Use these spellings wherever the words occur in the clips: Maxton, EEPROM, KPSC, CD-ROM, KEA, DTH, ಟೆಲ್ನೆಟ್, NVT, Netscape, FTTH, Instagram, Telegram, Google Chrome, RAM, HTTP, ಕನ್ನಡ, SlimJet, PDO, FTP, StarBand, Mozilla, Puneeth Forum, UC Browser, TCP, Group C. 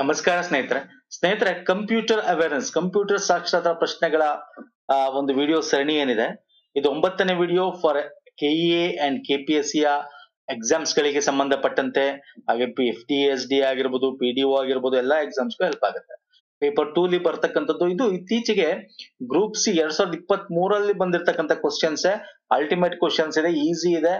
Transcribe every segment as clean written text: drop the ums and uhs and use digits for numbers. ನಮಸ್ಕಾರ ಸ್ನೇಹಿತರೆ. Computer awareness, computer ಸಾಕ್ಷರತಾ ಪ್ರಶ್ನೆಗಳ ಒಂದು ವಿಡಿಯೋ ಸರಣಿ ಏನಿದೆ ಇದು 9ನೇ video for KEA and KPSC exams ಗಳಿಗೆ ಸಂಬಂಧಪಟ್ಟಂತೆ, ಹಾಗೆ FTSD ಆಗಿರ್ಬೋದು, PDO ಆಗಿರ್ಬೋದು, ಎಲ್ಲಾ ಎಕ್ಸಾಮ್ಸ್ ಗೂ ಹೆಲ್ಪ್ ಆಗುತ್ತೆ. ಪೇಪರ್ 2 ಲಿ ಬರ್ತಕ್ಕಂಥದ್ದು ಇದು. ಇತ್ತೀಚೆಗೆ ಗ್ರೂಪ್ C 2023 ಬಂದಿರತಕ್ಕಂಥ ಕ್ವಶನ್ಸ್, ಅಲ್ಟಿಮೇಟ್ ಕ್ವಶನ್ಸ್ ಇದೆ, ಈಸಿ ಇದೆ,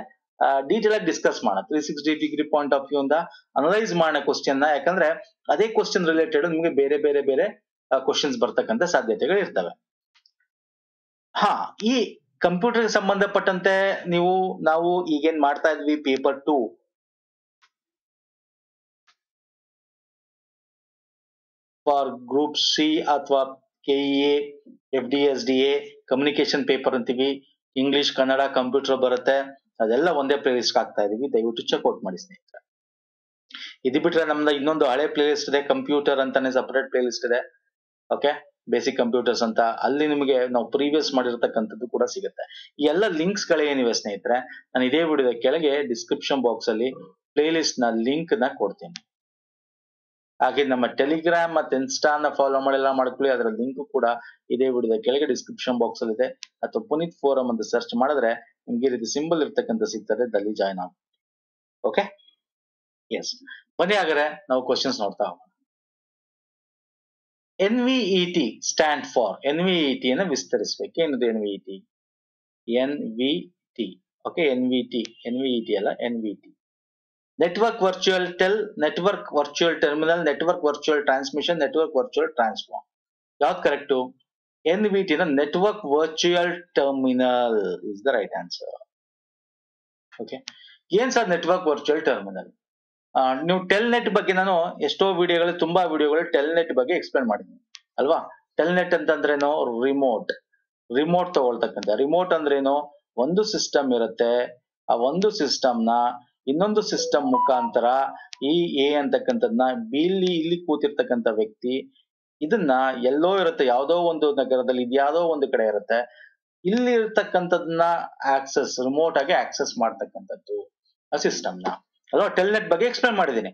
ಡೀಟೇಲ್ ಆಗಿ ಡಿಸ್ಕಸ್ ಮಾಡೋಣ. 360 ಡಿಗ್ರಿ ಪಾಯಿಂಟ್ ಆಫ್ ವ್ಯೂ ಇಂದ ಅನಲೈಸ್ ಮಾಡೋಣ ಕ್ವಶನ್ ನ. ಯಾಕಂದ್ರೆ ಅದೇ ಕ್ವಶನ್ ರಿಲೇಟೆಡ್ ನಿಮಗೆ ಬೇರೆ ಬೇರೆ ಬೇರೆ ಕ್ವಶನ್ಸ್ ಬರ್ತಕ್ಕಂಥ ಸಾಧ್ಯತೆಗಳು ಇರ್ತವೆ. ಈ ಕಂಪ್ಯೂಟರ್ ಸಂಬಂಧಪಟ್ಟಂತೆ ನಾವು ಈಗೇನ್ ಮಾಡ್ತಾ ಇದ್ವಿ, ಪೇಪರ್ 2 ಫಾರ್ ಗ್ರೂಪ್ C ಅಥವಾ KEA FDSDA ಕಮ್ಯುನಿಕೇಶನ್ ಪೇಪರ್ ಅಂತೀವಿ. ಇಂಗ್ಲಿಷ್, ಕನ್ನಡ, ಕಂಪ್ಯೂಟರ್ ಬರುತ್ತೆ. ಅದೆಲ್ಲ ಒಂದೇ ಪ್ಲೇ ಲಿಸ್ಟ್ ಹಾಕ್ತಾ ಇದೀವಿ, ದಯವಿಟ್ಟು ಚೆಕ್ಔಟ್ ಮಾಡಿ ಸ್ನೇಹಿತರೆ. ಇದು ಬಿಟ್ರೆ ನಮ್ದು ಇನ್ನೊಂದು ಹಳೆ ಪ್ಲೇ ಲಿಸ್ಟ್ ಇದೆ, ಕಂಪ್ಯೂಟರ್ ಅಂತಾನೆ ಸಪರೇಟ್ ಪ್ಲೇ ಲಿಸ್ಟ್ ಇದೆ. ಓಕೆ, ಬೇಸಿಕ್ ಕಂಪ್ಯೂಟರ್ಸ್ ಅಂತ, ಅಲ್ಲಿ ನಿಮಗೆ ನಾವು ಪ್ರೀವಿಯಸ್ ಮಾಡಿರ್ತಕ್ಕಂಥದ್ದು ಕೂಡ ಸಿಗುತ್ತೆ. ಈ ಎಲ್ಲ ಲಿಂಕ್ಸ್ ಗಳೇನಿವೆ ಸ್ನೇಹಿತರೆ, ನಾನು ಇದೇ ವಿಡಿಯೋದ ಕೆಳಗೆ ಡಿಸ್ಕ್ರಿಪ್ಷನ್ ಬಾಕ್ಸ್ ಅಲ್ಲಿ ಪ್ಲೇ ಲಿಸ್ಟ್ ನ ಲಿಂಕ್ ನ ಕೊಡ್ತೀನಿ. ಹಾಗೆ ನಮ್ಮ ಟೆಲಿಗ್ರಾಮ್ ಮತ್ತೆ ಇನ್ಸ್ಟಾನ ಫಾಲೋ ಮಾಡಿಲ್ಲ ಮಾಡ್ಕೊಳ್ಳಿ, ಅದರ ಲಿಂಕ್ ಕೂಡ ಇದೇ ವಿಡಿಯೋದ ಕೆಳಗೆ ಡಿಸ್ಕ್ರಿಪ್ಷನ್ ಬಾಕ್ಸ್ ಅಲ್ಲಿ ಇದೆ. ಅಥವಾ ಪುನೀತ್ ಫೋರಮ್ ಅಂತ ಸರ್ಚ್ ಮಾಡಿದ್ರೆ ನಿಮ್ಗೆ ಈ ರೀತಿ ಸಿಂಬಲ್ ಇರ್ತಕ್ಕಂಥ ಸಿಗ್ತಾರೆ, ದಲ್ಲಿ ಜಾಯ್ನ್ ಆಗಿ. ಓಕೆ, ಎಸ್, ಬನ್ನಿ ಹಾಗಾದ್ರೆ ನಾವು ಕ್ವಶನ್ಸ್ ನೋಡ್ತಾ ಹೋಗೋಣ. NVET ಸ್ಟ್ಯಾಂಡ್ ಫಾರ್, NVET ಅನ್ನ ವಿಸ್ತರಿಸಬೇಕು. ಏನದು NVET? NVT. ಓಕೆ, NVT ಅಲ್ಲ, NVT. Network virtual tel, network virtual terminal, network virtual transmission, network virtual transform. ಯಾವ್ದು ಕರೆಕ್ಟು? NVT ನ network virtual terminal is the right answer. Okay, ಏನ್ sir network virtual terminal? ನೀವು ಟೆಲ್ನೆಟ್ ಬಗ್ಗೆ ನಾನು ಎಷ್ಟೋ ವಿಡಿಯೋಗಳು, ತುಂಬಾ ವಿಡಿಯೋಗಳು ಟೆಲ್ನೆಟ್ ಬಗ್ಗೆ ಎಕ್ಸ್ಪ್ಲೇನ್ ಮಾಡಿದ್ದೀನಿ ಅಲ್ವಾ. ಟೆಲ್ನೆಟ್ ಅಂತಂದ್ರೇನು? ರಿಮೋಟ್ ತಗೊಳ್ತಕ್ಕಂಥ. ರಿಮೋಟ್ ಅಂದ್ರೇನು? ಒಂದು ಸಿಸ್ಟಮ್ ಇರುತ್ತೆ, ಆ ಒಂದು ಸಿಸ್ಟಮ್ ನ ಇನ್ನೊಂದು ಸಿಸ್ಟಮ್ ಮುಖಾಂತರ ಈ ಎ ಅಂತಕ್ಕಂಥದ್ನ ಇಲ್ಲಿ ಕೂತಿರ್ತಕ್ಕಂಥ ವ್ಯಕ್ತಿ ಇದನ್ನ ಎಲ್ಲೋ ಇರುತ್ತೆ, ಯಾವ್ದೋ ಒಂದು ನಗರದಲ್ಲಿ ಇದ್ಯಾವುದೋ ಒಂದು ಕಡೆ ಇರುತ್ತೆ, ಇಲ್ಲಿ ಇರ್ತಕ್ಕಂಥದ್ನ ರಿಮೋಟ್ ಆಗಿ ಆಕ್ಸೆಸ್ ಮಾಡ್ತಕ್ಕಂಥದ್ದು ಆ ಸಿಸ್ಟಮ್ನ ಅಲ್ವಾ. ಟೆಲ್ನೆಟ್ ಬಗ್ಗೆ ಎಕ್ಸ್ಪ್ಲೇನ್ ಮಾಡಿದ್ದೀನಿ.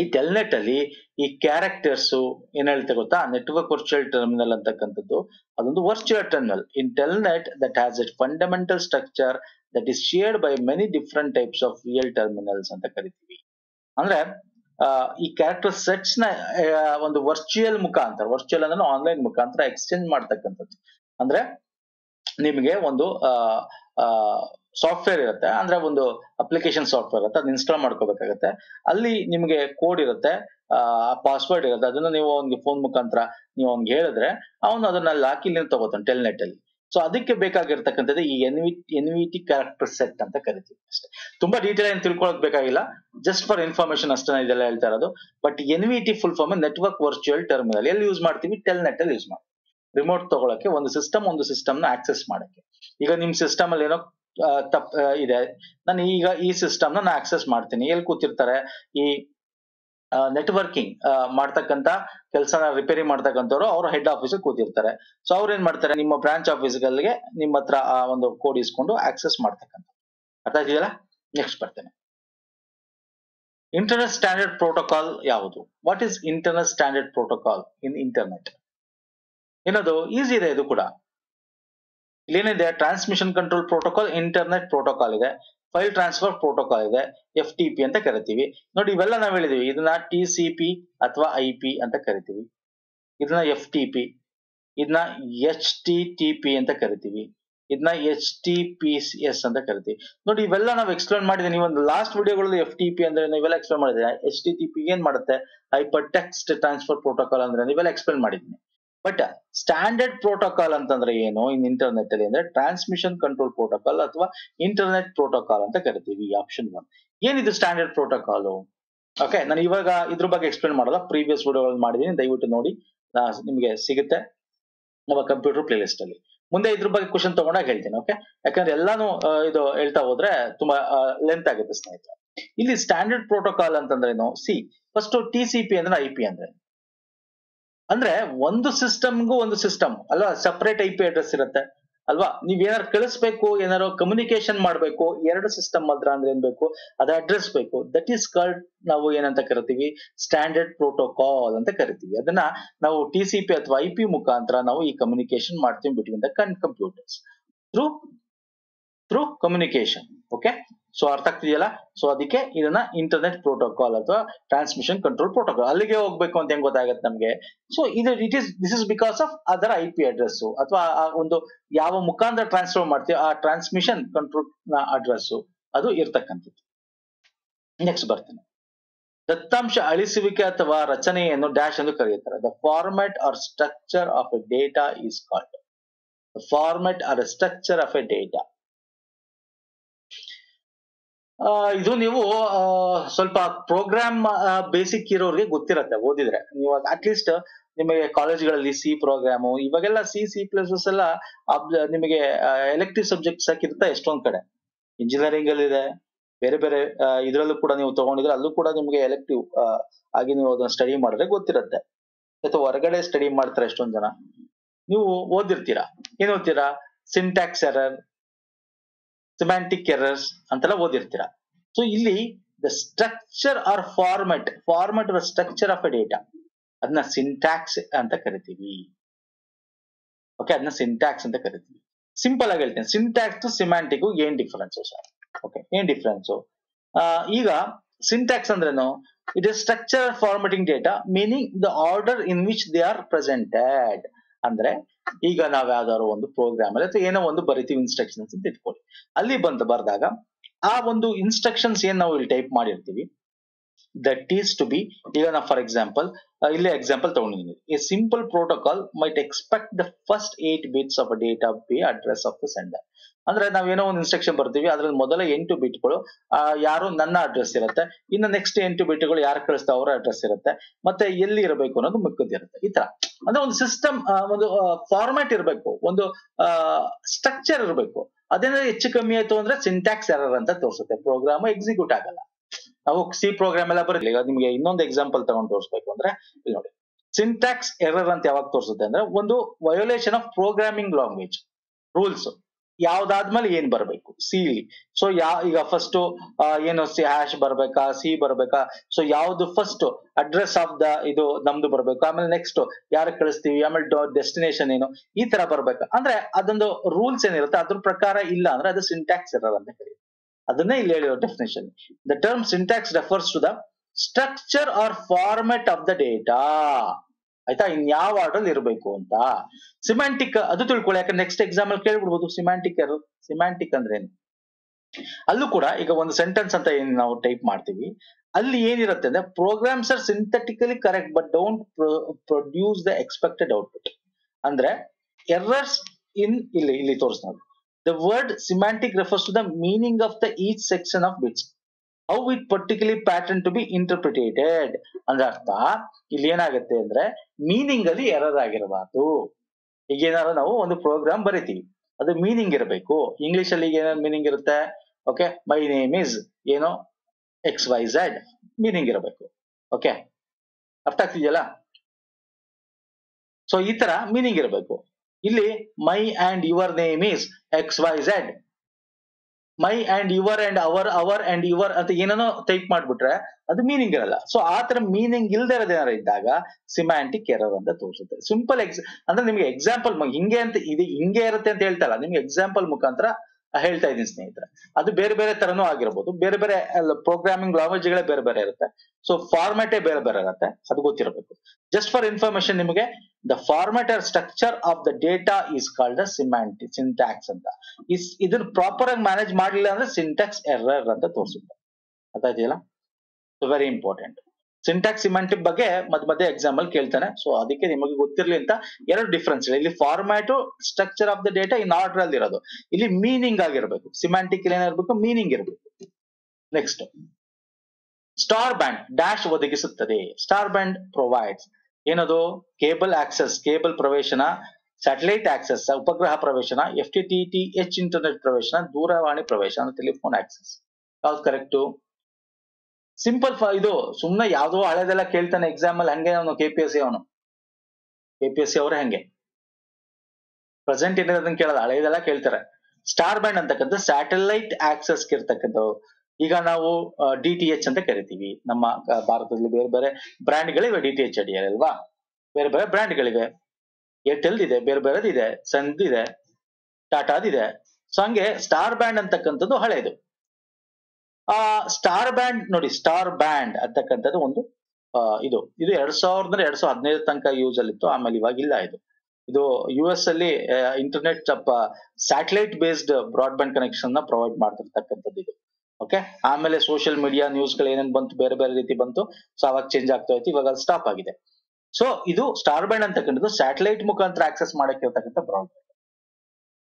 ಈ ಟೆಲ್ನೆಟ್ ಅಲ್ಲಿ ಈ ಕ್ಯಾರೆಕ್ಟರ್ಸು ಏನ್ ಹೇಳ್ತೆ ಗೊತ್ತಾ? ನೆಟ್ವರ್ಕ್ ವರ್ಚುವಲ್ ಟರ್ಮಿನಲ್ ಅಂತಕ್ಕಂಥದ್ದು ಅದೊಂದು virtual terminal. In ಟೆಲ್ನೆಟ್ that has a fundamental structure that is shared by many different types of real terminals ಅಂತ ಕರಿತೀವಿ. ಅಂದ್ರೆ ಈ ಕ್ಯಾರೆಕ್ಟರ್ ಸೆಟ್ಸ್ ನ ಒಂದು ವರ್ಚುವಲ್ ಮುಖಾಂತರ, ವರ್ಚುವಲ್ ಅಂದ್ರೆ ಆನ್ಲೈನ್ ಮುಖಾಂತರ ಎಕ್ಸ್ಚೇಂಜ್ ಮಾಡ್ತಕ್ಕಂಥದ್ದು. ಅಂದ್ರೆ ನಿಮಗೆ ಒಂದು ಸಾಫ್ಟ್ವೇರ್ ಇರುತ್ತೆ, ಅಂದ್ರೆ ಒಂದು ಅಪ್ಲಿಕೇಶನ್ ಸಾಫ್ಟ್ವೇರ್ ಇರುತ್ತೆ, ಅದನ್ನ ಇನ್ಸ್ಟಾಲ್ ಮಾಡ್ಕೋಬೇಕಾಗತ್ತೆ. ಅಲ್ಲಿ ನಿಮಗೆ ಕೋಡ್ ಇರುತ್ತೆ, ಪಾಸ್ವರ್ಡ್ ಇರುತ್ತೆ, ಅದನ್ನ ನೀವು ಅವ್ನಿಗೆ ಫೋನ್ ಮುಖಾಂತರ ನೀವು ಅವ್ನಿಗೆ ಹೇಳಿದ್ರೆ ಅವನು ಅದನ್ನ ಲಾಕಿ ತಗೋತಾನೆ ಟೆಲ್ನೆಟ್ ಅಲ್ಲಿ. ಸೊ ಅದಕ್ಕೆ ಬೇಕಾಗಿರ್ತಕ್ಕಂಥದ್ದು ಈ NVT ಕ್ಯಾರೆಕ್ಟರ್ ಸೆಟ್ ಅಂತ ಕರಿತೀವಿ ಅಷ್ಟೇ. ತುಂಬಾ ಡೀಟೇಲ್ ಏನು ತಿಳ್ಕೊಳಕ್ ಬೇಕಾಗಿಲ್ಲ, ಜಸ್ಟ್ ಫಾರ್ ಇನ್ಫಾರ್ಮೇಶನ್ ಅಷ್ಟೇ ನಾನು ಇದೆಲ್ಲ ಹೇಳ್ತಾ ಇರೋದು. But NVT full form network virtual terminal. ಎಲ್ಲಿ ಯೂಸ್ ಮಾಡ್ತೀವಿ? ಟೆಲ್ನೆಟ್ ಅಲ್ಲಿ ಯೂಸ್ ಮಾಡ್ತೀವಿ, ರಿಮೋಟ್ ತಗೊಳಕ್ಕೆ, ಒಂದು ಸಿಸ್ಟಮ್ ನ ಆಕ್ಸೆಸ್ ಮಾಡಕ್ಕೆ. ಈಗ ನಿಮ್ ಸಿಸ್ಟಮ್ ಅಲ್ಲಿ ಏನೋ ತಪ್ಪ ಇದೆ, ನಾನು ಈಗ ಈ ಸಿಸ್ಟಮ್ ನ ಆಕ್ಸೆಸ್ ಮಾಡ್ತೀನಿ, ಎಲ್ಲಿ ಕೂತಿರ್ತಾರೆ ಈ ನೆಟ್ವರ್ಕಿಂಗ್ ಮಾಡ್ತಕ್ಕಂತ ಕೆಲಸನ ರಿಪೇರಿ ಮಾಡ್ತಕ್ಕಂಥವ್ರು, ಅವ್ರ ಹೆಡ್ ಆಫೀಸ್ ಕೂತಿರ್ತಾರೆ. ಸೊ ಅವ್ರು ಏನ್ ಮಾಡ್ತಾರೆ, ನಿಮ್ಮ ಬ್ರಾಂಚ್ ಆಫೀಸ್ಗಳಿಗೆ ನಿಮ್ಮ ಹತ್ರ ಆ ಒಂದು ಕೋಡ್ ಇಸ್ಕೊಂಡು ಆಕ್ಸೆಸ್ ಮಾಡ್ತಕ್ಕಂಥ. ಅರ್ಥ ಇದೆಯಲ್ಲ? ನೆಕ್ಸ್ಟ್ ಬರ್ತೇನೆ. ಇಂಟರ್ನೆಟ್ ಸ್ಟ್ಯಾಂಡರ್ಡ್ ಪ್ರೋಟೋಕಾಲ್ ಯಾವುದು? What is internet standard protocol in internet? ಏನದು? ಈಸಿ ಇದೆ ಇದು ಕೂಡ. ಇಲ್ಲೇನಿದೆ? Transmission control protocol, internet protocol ಇದೆ, ಫೈಲ್ ಟ್ರಾನ್ಸ್ಫರ್ ಪ್ರೋಟೋಕಾಲ್ ಇದೆ, FTP ಅಂತ ಕರಿತೀವಿ. ನೋಡಿ, ಇವೆಲ್ಲ ನಾವು ಹೇಳಿದೀವಿ, ಇದನ್ನ TCP ಅಥವಾ IP ಅಂತ ಕರಿತೀವಿ, ಇದನ್ನ FTP, ಇದನ್ನ HTTP ಅಂತ ಕರಿತೀವಿ, ಇದನ್ನ HTPS ಅಂತ ಕರಿತೀವಿ. ನೋಡಿ, ಇವೆಲ್ಲ ನಾವು ಎಕ್ಸ್ಪ್ಲೇನ್ ಮಾಡಿದೀನಿ. ಒಂದು ಲಾಸ್ಟ್ ವಿಡಿಯೋಗಳಲ್ಲಿ FTP ಅಂದ್ರೆ ಇವೆಲ್ಲ ಎಕ್ಸ್ಪ್ಲೇನ್ ಮಾಡಿದೀನಿ. HTTP ಏನ್ ಮಾಡುತ್ತೆ? ಹೈಪರ್ ಟೆಕ್ಸ್ಟ್ ಟ್ರಾನ್ಸ್ಫರ್ ಪ್ರೋಟೋಕಾಲ್ ಅಂದ್ರೆ ಇವೆಲ್ಲ ಎಕ್ಸ್ಪ್ಲೇನ್ ಮಾಡಿದೀನಿ. ಬಟ್ ಸ್ಟ್ಯಾಂಡರ್ಡ್ ಪ್ರೋಟೋಕಾಲ್ ಅಂತಂದ್ರೆ ಏನು ಇನ್ ಇಂಟರ್ನೆಟ್ ಅಲ್ಲಿ ಅಂದ್ರೆ ಟ್ರಾನ್ಸ್ಮಿಷನ್ ಕಂಟ್ರೋಲ್ ಪ್ರೋಟೋಕಾಲ್ ಅಥವಾ ಇಂಟರ್ನೆಟ್ ಪ್ರೋಟೋಕಾಲ್ ಅಂತ ಕರಿತೀವಿ. ಆಪ್ಷನ್ 1. ಏನಿದು ಸ್ಟ್ಯಾಂಡರ್ಡ್ ಪ್ರೋಟೋಕಾಲು? ಓಕೆ, ನಾನು ಇವಾಗ ಇದ್ರ ಬಗ್ಗೆ ಎಕ್ಸ್ಪ್ಲೇನ್ ಮಾಡಲ್ಲ, ಪ್ರೀವಿಯಸ್ ವಿಡಿಯೋಗಳನ್ನು ಮಾಡಿದೀನಿ, ದಯವಿಟ್ಟು ನೋಡಿ, ನಿಮಗೆ ಸಿಗುತ್ತೆ ನಮ್ಮ ಕಂಪ್ಯೂಟರ್ ಪ್ಲೇ ಲಿಸ್ಟ್ ಅಲ್ಲಿ. ಮುಂದೆ ಇದ್ರ ಬಗ್ಗೆ ಕ್ವಶನ್ ತಗೊಂಡಾಗ ಹೇಳ್ತೀನಿ. ಓಕೆ, ಯಾಕಂದ್ರೆ ಎಲ್ಲಾನು ಇದು ಹೇಳ್ತಾ ಹೋದ್ರೆ ತುಂಬಾ ಲೆಂತ್ ಆಗುತ್ತೆ ಸ್ನೇಹಿತರೆ. ಇಲ್ಲಿ ಸ್ಟ್ಯಾಂಡರ್ಡ್ ಪ್ರೋಟೋಕಾಲ್ ಅಂತಂದ್ರೆ ಏನು? ಫಸ್ಟ್ TCP ಅಂದ್ರೆ IP ಅಂದ್ರೆ ಒಂದು ಸಿಸ್ಟಮ್ಗೂ ಒಂದು ಸಿಸ್ಟಮ್ ಅಲ್ಲ, ಸೆಪರೇಟ್ IP ಅಡ್ರೆಸ್ ಇರುತ್ತೆ, ಅಲ್ವಾ? ನೀವ್ ಏನಾರು ಕಳಿಸ್ಬೇಕು, ಏನಾರು ಕಮ್ಯುನಿಕೇಶನ್ ಮಾಡ್ಬೇಕು, ಎರಡು ಸಿಸ್ಟಮ್ ಹತ್ರ ಅಂದ್ರೆ ಏನ್ ಬೇಕು, ಅದ ಅಡ್ರೆಸ್ ಬೇಕು. ದಟ್ ಈಸ್ ಕಾಲ್ಡ್, ನಾವು ಏನಂತ ಕರಿತೀವಿ, ಸ್ಟ್ಯಾಂಡರ್ಡ್ ಪ್ರೋಟೋಕಾಲ್ ಅಂತ ಕರಿತೀವಿ. ಅದನ್ನ ನಾವು TCP ಅಥವಾ IP ಮುಖಾಂತರ ನಾವು ಈ ಕಮ್ಯುನಿಕೇಶನ್ ಮಾಡ್ತೀವಿ between the computers through communication. Okay, so ಅರ್ಥ ಆಗ್ತಿದೆಯಲ್ಲ? ಸೊ ಅದಕ್ಕೆ ಇದನ್ನ ಇಂಟರ್ನೆಟ್ ಪ್ರೋಟೋಕಾಲ್ ಅಥವಾ ಟ್ರಾನ್ಸ್ಮಿಷನ್ ಕಂಟ್ರೋಲ್ ಪ್ರೋಟೋಕಾಲ್. ಅಲ್ಲಿಗೆ ಹೋಗ್ಬೇಕು ಅಂತ ಹೆಂಗ್ ಗೊತ್ತಾಗತ್ತೆ ನಮ್ಗೆ? ಸೊ ಇದು ದಿಸ್ ಇಸ್ ಬಿಕಾಸ್ ಆಫ್ ಅದರ್ IP ಅಡ್ರೆಸ್ ಅಥವಾ ಒಂದು ಯಾವ ಮುಖಾಂತರ ಟ್ರಾನ್ಸ್ಫರ್ ಮಾಡ್ತೀವಿ ಆ ಟ್ರಾನ್ಸ್ಮಿಷನ್ ಕಂಟ್ರೋಲ್ ನ ಅಡ್ರೆಸ್ ಅದು ಇರ್ತಕ್ಕಂಥದ್ದು. ನೆಕ್ಸ್ಟ್ ಬರ್ತೀನಿ. ದತ್ತಾಂಶ ಅಳಿಸುವಿಕೆ ಅಥವಾ ರಚನೆಯನ್ನು ಡ್ಯಾಶ್ ಎಂದು ಕರೆಯುತ್ತಾರೆ. The format or structure of a data is called. The format or structure of a data. ಇದು ನೀವು ಸ್ವಲ್ಪ ಪ್ರೋಗ್ರಾಮ್ ಬೇಸಿಕ್ ಇರೋರಿಗೆ ಗೊತ್ತಿರತ್ತೆ, ಓದಿದ್ರೆ ನೀವು. ಅಟ್ಲೀಸ್ಟ್ ನಿಮಗೆ ಕಾಲೇಜ್ಗಳಲ್ಲಿ C ಪ್ರೋಗ್ರಾಮು, ಇವಾಗೆಲ್ಲ C++ ಎಲ್ಲ ನಿಮಗೆ ಎಲೆಕ್ಟಿವ್ ಸಬ್ಜೆಕ್ಟ್ಸ್ ಹಾಕಿರ್ತಾ ಎಷ್ಟೊಂದ್ ಕಡೆ, ಇಂಜಿನಿಯರಿಂಗ್ ಅಲ್ಲಿ ಇದೆ, ಬೇರೆ ಬೇರೆ ಇದರಲ್ಲೂ ಕೂಡ ನೀವು ತಗೊಂಡಿದ್ರೆ ಅಲ್ಲೂ ಕೂಡ ನಿಮಗೆ ಎಲೆಕ್ಟಿವ್ ಆಗಿ ನೀವು ಅದನ್ನ ಸ್ಟಡಿ ಮಾಡಿದ್ರೆ ಗೊತ್ತಿರತ್ತೆ. ಅಥವಾ ಹೊರಗಡೆ ಸ್ಟಡಿ ಮಾಡ್ತಾರೆ ಎಷ್ಟೊಂದ್ ಜನ, ನೀವು ಓದಿರ್ತೀರಾ. ಏನ್ ಓದ್ತೀರಾ? ಸಿಂಟ್ಯಾಕ್ಸ್ ಎರರ್, ಸಿಮ್ಯಾಂಟಿಕ್ ಎರರ್ಸ್ ಅಂತೆಲ್ಲ ಓದಿರ್ತೀರ. ಸೊ ಇಲ್ಲಿ the structure or format or structure of a data, ಅದನ್ನ ಸಿಂಟ್ಯಾಕ್ಸ್ ಅಂತ ಕರಿತೀವಿ. ಓಕೆ, ಅದನ್ನ ಸಿಂಟ್ಯಾಕ್ಸ್ ಅಂತ ಕರಿತೀವಿ. ಸಿಂಪಲ್ ಆಗಿ ಹೇಳ್ತೀನಿ, ಸಿಂಟ್ಯಾಕ್ಸ್ ಸಿಮ್ಯಾಂಟಿಕ್ ಏನ್ ಡಿಫರೆನ್ಸು ಸರ್? ಓಕೆ, ಏನ್ ಡಿಫರೆನ್ಸು? ಈಗ ಸಿಂಟ್ಯಾಕ್ಸ್ ಅಂದ್ರೇನು? It is structure or formatting data meaning the order in which they are presented. ಅಂದ್ರೆ ಈಗ ನಾವ್ ಯಾವ್ದಾದ್ರು ಒಂದು ಪ್ರೋಗ್ರಾಮ್ ಅಲ್ಲಿ ಅಥವಾ ಏನೋ ಒಂದು ಬರೀತೀವಿ ಇನ್ಸ್ಟ್ರಕ್ಷನ್ಸ್ ಅಂತ ಇಟ್ಕೊಳ್ಳಿ. ಅಲ್ಲಿ ಬರ್ದಾಗ ಆ ಒಂದು ಇನ್ಸ್ಟ್ರಕ್ಷನ್ಸ್ ಏನ್ ನಾವು ಇಲ್ಲಿ ಟೈಪ್ ಮಾಡಿರ್ತೀವಿ, ದಟ್ ಈಸ್ ಟು ಬಿ. ಈಗ ನಾವು ಫಾರ್ ಎಕ್ಸಾಂಪಲ್ ಇಲ್ಲೇ ಎಕ್ಸಾಂಪಲ್ ತಗೊಂಡಿದ್ದೀನಿ. A simple protocol might expect the first 8 bits of data be address of the sender. ಅಂದ್ರೆ ನಾವೇನೋ ಒಂದು ಇನ್ಸ್ಟ್ರಕ್ಷನ್ ಬರ್ತೀವಿ, ಅದ್ರಲ್ಲಿ ಮೊದಲ 8 ಬಿಟ್ಗಳು ಯಾರು ನನ್ನ ಅಡ್ರೆಸ್ ಇರುತ್ತೆ, ಇನ್ನು ನೆಕ್ಸ್ಟ್ 8 ಬಿಟ್ಗಳು ಯಾರು ಕಳಿಸ್ತಾ ಅವರ ಅಡ್ರೆಸ್ ಇರುತ್ತೆ, ಮತ್ತೆ ಎಲ್ಲಿ ಇರಬೇಕು ಅನ್ನೋದು ಮಿಕ್ಕದಿರುತ್ತೆ. ಈ ತರ ಅಂದ್ರೆ ಒಂದು ಸಿಸ್ಟಮ್, ಒಂದು ಫಾರ್ಮ್ಯಾಟ್ ಇರಬೇಕು, ಒಂದು ಸ್ಟ್ರಕ್ಚರ್ ಇರಬೇಕು. ಅದೇನಾದ್ರೆ ಹೆಚ್ಚು ಕಮ್ಮಿ ಆಯ್ತು ಅಂದ್ರೆ ಸಿಂಟ್ಯಾಕ್ಸ್ ಎರರ್ ಅಂತ ತೋರಿಸುತ್ತೆ, ಪ್ರೋಗ್ರಾಮ್ ಎಕ್ಸಿಕ್ಯೂಟ್ ಆಗಲ್ಲ. ನಾವು C ಪ್ರೋಗ್ರಾಮ್ ಎಲ್ಲ ಬರಲಿ. ಈಗ ನಿಮಗೆ ಇನ್ನೊಂದು ಎಕ್ಸಾಂಪಲ್ ತಗೊಂಡು ತೋರಿಸ್ಬೇಕು ಅಂದ್ರೆ ಇಲ್ಲಿ ನೋಡಿ, ಸಿಂಟ್ಯಾಕ್ಸ್ ಎರರ್ ಅಂತ ಯಾವಾಗ ತೋರಿಸುತ್ತೆ ಅಂದ್ರೆ ಒಂದು violation of programming language rules ಯಾವ್ದಾದ್ಮೇಲೆ ಏನ್ ಬರ್ಬೇಕು C. ಸೊ ಈಗ ಫಸ್ಟ್ ಏನು ಹ್ಯಾಶ್ ಬರ್ಬೇಕಾ, C ಬರ್ಬೇಕಾ, ಸೊ ಯಾವ್ದು ಫಸ್ಟ್ ಅಡ್ರೆಸ್ ಆಫ್ ದ ಇದು ನಮ್ದು ಬರ್ಬೇಕು, ಆಮೇಲೆ ನೆಕ್ಸ್ಟ್ ಯಾರು ಕಳಿಸ್ತೀವಿ, ಆಮೇಲೆ ಡೆಸ್ಟಿನೇಷನ್ ಏನು, ಈ ತರ ಬರ್ಬೇಕು. ಅಂದ್ರೆ ಅದೊಂದು ರೂಲ್ಸ್ ಏನಿರುತ್ತೆ ಅದ್ರ ಪ್ರಕಾರ ಇಲ್ಲ ಅಂದ್ರೆ ಅದು ಸಿಂಟ್ಯಾಕ್ಸ್ ಎರರ್ ಅಂತ ಕರೀತಾರೆ. ಅದನ್ನೇ ಇಲ್ಲಿ ಹೇಳೋ definition. The term syntax refers to the structure or format of the data. ಆಯ್ತಾ, ಇನ್ಯಾವ ಆರ್ಡರ್ ಇರಬೇಕು ಅಂತ. ಸಿಮ್ಯಾಂಟಿಕ್ ಅದು ತಿಳ್ಕೊಳ್ಳಿ, ಯಾಕಂದ್ರೆ ನೆಕ್ಸ್ಟ್ ಎಕ್ಸಾಂಪಲ್ ಕೇಳ್ಬಿಡ್ಬೋದು. ಸಿಮ್ಯಾಂಟಿಕ್ ಅಂದ್ರೆ ಏನು? ಅಲ್ಲೂ ಕೂಡ ಈಗ ಒಂದು ಸೆಂಟೆನ್ಸ್ ಅಂತ ಏನು ನಾವು ಟೈಪ್ ಮಾಡ್ತೀವಿ, ಅಲ್ಲಿ ಏನಿರುತ್ತೆ ಅಂದ್ರೆ programs are synthetically correct but don't produce the expected output. ಅಂದ್ರೆ ಎರರ್ಸ್ ಇನ್ ಇಲ್ಲಿ ತೋರಿಸ್ತಾರೆ. The word semantic refers to the meaning of the each section of bits, how it particularly pattern to be interpreted. ಅಂದ್ರೆ ಅರ್ಥ ಇಲ್ಲಿ ಏನಾಗುತ್ತೆ ಅಂದ್ರೆ meaning ಅಲ್ಲಿ error ಆಗಿರಬಾರ್ದು. ಈಗ ಏನಾದ್ರು ನಾವು ಒಂದು ಪ್ರೋಗ್ರಾಮ್ ಬರೀತೀವಿ, ಅದು ಮೀನಿಂಗ್ ಇರಬೇಕು. ಇಂಗ್ಲಿಷ್ ಅಲ್ಲಿ ಈಗ ಏನಾದ್ರು ಮೀನಿಂಗ್ ಇರುತ್ತೆ, ಓಕೆ ಮೈ ನೇಮ್ ಇಸ್ ಏನೋ XYZ ಮೀನಿಂಗ್ ಇರಬೇಕು. ಓಕೆ, ಅರ್ಥ ಆಗ್ತಿದೆಯಲ್ಲ? ಸೊ ಈ ತರ ಮೀನಿಂಗ್ ಇರಬೇಕು. ಇಲ್ಲಿ my and your name is XYZ, my and your and our, our and your ಅಂತ ಏನೋ ಟೈಪ್ ಮಾಡ್ಬಿಟ್ರೆ ಅದು ಮೀನಿಂಗ್ ಇರಲ್ಲ. ಸೊ ಆ ತರ ಮೀನಿಂಗ್ ಇಲ್ದೇ ಇರೋದೇನಾರ ಇದ್ದಾಗ ಸಿಮ್ಯಾಂಟಿಕ್ ಎರರ್ ಅಂತ ತೋರಿಸುತ್ತೆ. ಸಿಂಪಲ್ ಅಂದ್ರೆ ನಿಮ್ಗೆ ಎಕ್ಸಾಂಪಲ್ ಹಿಂಗೆ ಅಂತ ಇದು ಹಿಂಗೆ ಇರುತ್ತೆ ಅಂತ ಹೇಳ್ತಾ ಇಲ್ಲ, ನಿಮ್ಗೆ ಎಕ್ಸಾಂಪಲ್ ಮುಖಾಂತರ ಹೇಳ್ತಾ ಇದ್ದೀನಿ ಸ್ನೇಹಿತರೆ. ಅದು ಬೇರೆ ಬೇರೆ ತರನೂ ಆಗಿರ್ಬೋದು, ಬೇರೆ ಬೇರೆ ಪ್ರೋಗ್ರಾಮಿಂಗ್ ಲ್ಯಾಂಗ್ವೇಜ್ಗಳೇ ಬೇರೆ ಬೇರೆ ಇರುತ್ತೆ. ಸೊ ಫಾರ್ಮ್ಯಾಟೇ ಬೇರೆ ಬೇರೆ ಇರುತ್ತೆ, ಅದು ಗೊತ್ತಿರಬೇಕು. ಜಸ್ಟ್ ಫಾರ್ ಇನ್ಫಾರ್ಮೇಶನ್ ನಿಮಗೆ, the format or structure of the data is called a syntax ಅಂತ. ಇದನ್ನ ಪ್ರಾಪರ್ ಆಗಿ ಮ್ಯಾನೇಜ್ ಮಾಡಲಿಲ್ಲ ಅಂದ್ರೆ ಸಿಂಟ್ಯಾಕ್ಸ್ ಎರರ್ ಅಂತ ತೋರಿಸುತ್ತೆ. ಅರ್ಥ ಇದೆಯಲ್ಲ? Very important. ಸಿಂಟ್ಯಾಕ್ಸ್ ಸಿಮ್ಯಾಂಟಿಕ್ ಬಗ್ಗೆ ಮಧ್ಯೆ ಎಕ್ಸಾಂಪಲ್ ಕೇಳ್ತಾನೆ. ಸೊ ಅದಕ್ಕೆ ನಿಮಗೆ ಗೊತ್ತಿರಲಿ ಅಂತ ಎರಡು ಡಿಫ್ರೆನ್ಸ್ ಇದೆ. ಇಲ್ಲಿ format structure of the data in order ಅಲ್ಲಿ ಇರೋದು, ಇಲ್ಲಿ ಮೀನಿಂಗ್ ಆಗಿರ್ಬೇಕು. ಸಿಮ್ಯಾಂಟಿಕ್ ಏನಿರಬೇಕು, ಮೀನಿಂಗ್ ಇರಬೇಕು. ನೆಕ್ಸ್ಟ್, ಸ್ಟಾರ್ ಬ್ಯಾಂಡ್ ಡ್ಯಾಶ್ ಒದಗಿಸುತ್ತದೆ. ಸ್ಟಾರ್ ಬ್ಯಾಂಡ್ ಪ್ರೊವೈಡ್ಸ್ ಏನದು? ಕೇಬಲ್ ಆಕ್ಸೆಸ್, ಕೇಬಲ್ ಪ್ರವೇಶನ, ಸ್ಯಾಟಲೈಟ್ ಆಕ್ಸೆಸ್, ಉಪಗ್ರಹ ಪ್ರವೇಶನ, FTTH ಇಂಟರ್ನೆಟ್ ಪ್ರವೇಶನ, ದೂರವಾಣಿ ಪ್ರವೇಶ, ಟೆಲಿಫೋನ್ ಆಕ್ಸೆಸ್. ಯಾವ್ದು ಕರೆಕ್ಟು? ಸಿಂಪಲ್. ಇದು ಸುಮ್ಮನೆ ಯಾವ್ದೋ ಹಳೆದೆಲ್ಲ ಕೇಳ್ತಾನೆ ಎಕ್ಸಾಮ್ ಅಲ್ಲಿ, ಹಂಗೆ ಅವನು KPSC ಅವರು ಹಂಗೆ present in the StarBand and the satellite access kirtakado. Iganao DTH and the Keritivi, Nama Barthel, brand Galiva DTH at Yerelva. Wherever brand Galiva Yetel did there, Berbera did there, Sandi there, Tata did there. Sange StarBand and the Kanto Haledo. StarBand, not StarBand at the Kantadondo. Ido. Either Erso or the Erso Adnetanka usually to Amaliva Gila. Though US internet satellite based broadband connection provide market. Okay, Amele social media news and Bunt Berberiti Bantu, Savak change activity, Vagal stop again. So Idu StarBand and the satellite Mukantra access market broadband.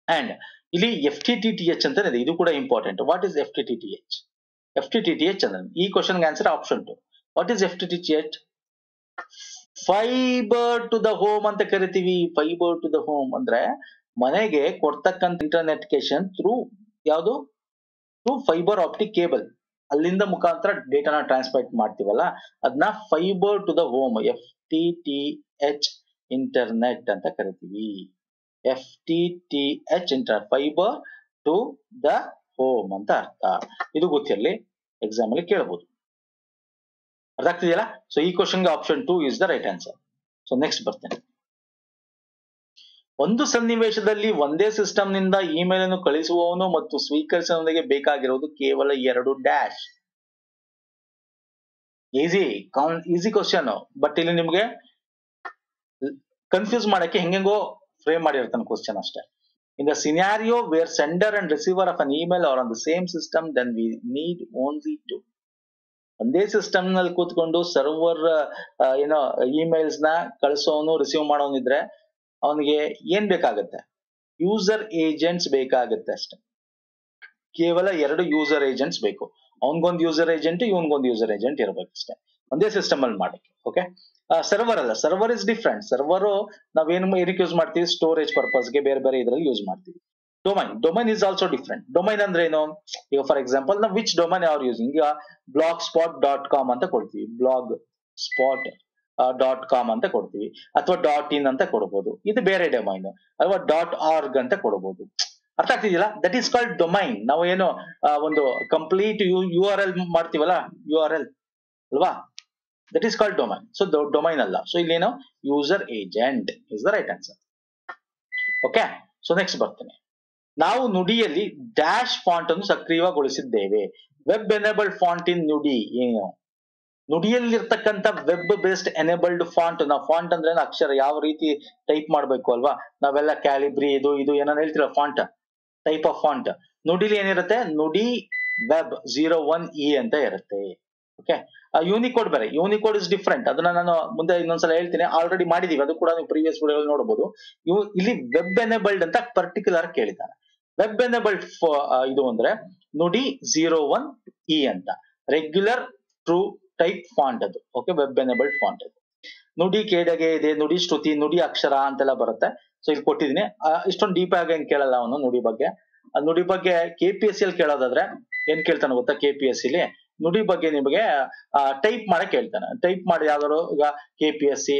And Ili FTTH and the Idu could important. What is FTTH? FTTH and then E question answer option 2. What is FTTH? Fiber to the home and the Karitivi, fiber to the home Andre Manege Kortakan internet cation through Yadu through fiber optic cable. Alinda Mukantra data na transfer Martivala Adna fiber to the home FTTH internet and the Karitivi. FTTH internet fiber to the home Anta Idugutirli examine Kirabu. So, e question option 2 is the right answer. So, next birthday. One Sanniveshadalli, one day system in the email and Kalisuono, Matu Sweakers and the Beka Gerodu, Kevala Yeradu dash. Easy, easy question. But till in Nimge, confuse Madaki Hingango, frame Madaratan question. In the scenario where sender and receiver of an email are on the same system, then we need only 2. And this system nal kutkondo server emails na kalsonu receive madovidre avnige yen bekagutte user agents bekagutte ashte kevala 2 user agents beku avngondu user agent ivngondu user agent irbeku ashte onde system alli madokke okay server alla server is different server nav enu use martivi storage purpose ge bere bere idralli use martivi domain is also different domain andre eno for example now which domain are using blogspot.com anta kodtivi blogspot.com anta kodtivi athwa .in anta kodabodu idu bere domain athwa .org anta kodabodu artha agidilla that is called domain now eno ondo complete url martivala url alva that is called domain so domain alla so illi eno user agent is the right answer okay so next bartane ನಾವು ನುಡಿಯಲ್ಲಿ dash font ಅನ್ನು ಸಕ್ರಿಯಗೊಳಿಸಿದ್ದೇವೆ web enabled font in Nudi ಏನು ನುಡಿಯಲ್ಲಿ ಇರತಕ್ಕಂತ web based enabled font ನಾವು font ಅಂದ್ರೆ ಅಕ್ಷರ ಯಾವ ರೀತಿ ಟೈಪ್ ಮಾಡಬೇಕು ಅಲ್ವಾ ನಾವೆಲ್ಲ ಕ್ಯಾಲಿಬ್ರಿ ಇದು ಇದು ಏನನ್ನ ಹೇಳ್ತೀರಾ ಫಾಂಟ್ ಟೈಪ್ ಆಫ್ ಫಾಂಟ್ ನುಡಿಲಿ ಏನಿರುತ್ತೆ ನುಡಿ ವೆಬ್ 01E ಅಂತ ಇರುತ್ತೆ ಓಕೆ ಆ ಯೂನಿಕೋಡ್ ಬೇರೆ ಯೂನಿಕೋಡ್ ಇಸ್ ಡಿಫರೆಂಟ್ ಅದನ್ನ ನಾನು ಮುಂದೆ ಇನ್ನೊಂದ್ಸಲ ಹೇಳ್ತೀನಿ ಆಲ್ರೆಡಿ ಮಾಡಿದೀವಿ ಅದು ಕೂಡ ನೀವು ಪ್ರೀವಿಯಸ್ ವಿಡಿಯೋದಲ್ಲಿ ನೋಡಬಹುದು ಇಲ್ಲಿ ವೆಬ್ ಎನೇಬಲ್ಡ್ ಅಂತ ಪರ್ಟಿಕ್ಯುಲರ್ ಕೇಳಿದ್ದಾರೆ ವೆಬ್ ಎನೇಬಲ್ಡ್ ಇದು ಅಂದ್ರೆ ನುಡಿ 01E ಅಂತ ರೆಗ್ಯುಲರ್ ಟ್ರೂ ಟೈಪ್ ಫಾಂಟ್ ಅದು ಓಕೆ ವೆಬ್ ಎನೇಬಲ್ಡ್ ಫಾಂಟ್ ಅದು ನುಡಿ ಕೆಡಗೆ ಇದೆ ನುಡಿ ಶ್ರುತಿ ನುಡಿ ಅಕ್ಷರ ಅಂತೆಲ್ಲ ಬರುತ್ತೆ ಸೊ ಇಲ್ಲಿ ಕೊಟ್ಟಿದ್ದೀನಿ ಇಷ್ಟೊಂದು ಡೀಪ್ ಆಗಿ ಏನು ಕೇಳಲ್ಲ ಅವನು ನುಡಿ ಬಗ್ಗೆ ಆ ನುಡಿ ಬಗ್ಗೆ KPSC ಅಲ್ಲಿ ಕೇಳೋದಾದ್ರೆ ಏನ್ ಕೇಳ್ತಾನೆ ಗೊತ್ತಾ KPSC ಲಿ ನುಡಿ ಬಗ್ಗೆ ನಿಮಗೆ ಟೈಪ್ ಮಾಡಕ್ಕೆ ಹೇಳ್ತಾನೆ ಟೈಪ್ ಮಾಡಿ ಯಾವ್ದಾದ್ರು ಈಗ KPSC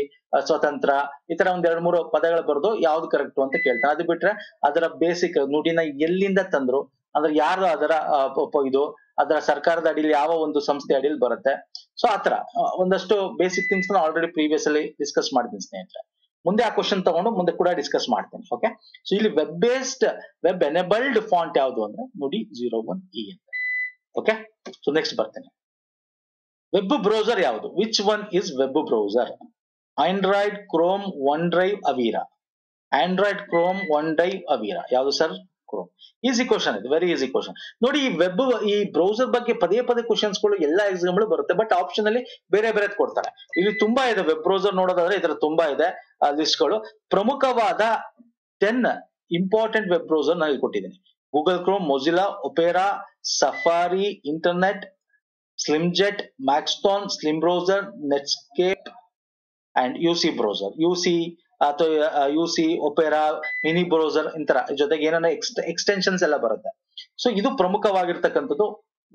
ಸ್ವತಂತ್ರ ಈ ತರ ಒಂದ್ 2-3 ಪದಗಳು ಬರೆದು ಯಾವ್ದು ಕರೆಕ್ಟ್ ಅಂತ ಕೇಳ್ತಾನೆ ಅದು ಬಿಟ್ರೆ ಅದರ ಬೇಸಿಕ್ ನುಡಿನ ಎಲ್ಲಿಂದ ತಂದ್ರು ಅಂದ್ರೆ ಯಾರು ಅದರ ಇದು ಅದರ ಸರ್ಕಾರದ ಅಡಿಯಲ್ಲಿ ಯಾವ ಒಂದು ಸಂಸ್ಥೆ ಅಡಿಯಲ್ಲಿ ಬರುತ್ತೆ ಸೊ ಆತರ ಒಂದಷ್ಟು ಬೇಸಿಕ್ ಥಿಂಗ್ಸ್ ನಾನು ಆಲ್ರೆಡಿ ಪ್ರೀವಿಯಸ್ ಅಲ್ಲಿ ಡಿಸ್ಕಸ್ ಮಾಡಿದ್ದೀನಿ ಸ್ನೇಹಿತರೆ ಮುಂದೆ ಆ ಕ್ವಶನ್ ತಗೊಂಡು ಮುಂದೆ ಕೂಡ ಡಿಸ್ಕಸ್ ಮಾಡ್ತೀನಿ ಓಕೆ ಸೊ ಇಲ್ಲಿ web based web enabled font ಯಾವುದು ಅಂದ್ರೆ ನುಡಿ 01E ಅಂತ ಓಕೆ ಸೊ ನೆಕ್ಸ್ಟ್ ಬರ್ತೀನಿ ವೆಬ್ ಬ್ರೌಸರ್ ಯಾವುದು which one is web browser Android Chrome OneDrive Avira Android Chrome OneDrive Avira ಯಾವುದು ಸರ್ ಕ್ರೋಮ್ ಈಸಿ ಕ್ವಶನ್ ಇದು very easy question ನೋಡಿ ಈ web ಈ ಬ್ರೌಸರ್ ಬಗ್ಗೆ ಪದೇ ಪದೇ ಕ್ವಶನ್ಸ್ ಗಳು ಎಲ್ಲ ಎಕ್ಸಾಮ್ ಗಳು ಬರುತ್ತೆ ಬಟ್ ಆಪ್ಷನ್ ಅಲ್ಲಿ ಬೇರೆ ಬೇರೆ ಕೊಡ್ತಾರೆ ಇಲ್ಲಿ ತುಂಬಾ ಇದೆ ವೆಬ್ ಬ್ರೌಸರ್ ನೋಡೋದಾದ್ರೆ ಇದರ ತುಂಬಾ ಇದೆ ಲಿಸ್ಟ್ ಗಳು ಪ್ರಮುಖವಾದ 10 ಇಂಪಾರ್ಟೆಂಟ್ ವೆಬ್ ಬ್ರೌಸರ್ ನಾನು ಇಲ್ಲಿ ಕೊಟ್ಟಿದ್ದೀನಿ Google Chrome, Mozilla, Opera, Safari, Internet, SlimJet, Maxton, Slim Browser, Netscape, and UC Browser. UC, UC Opera, Mini Browser, extensions. So, this is the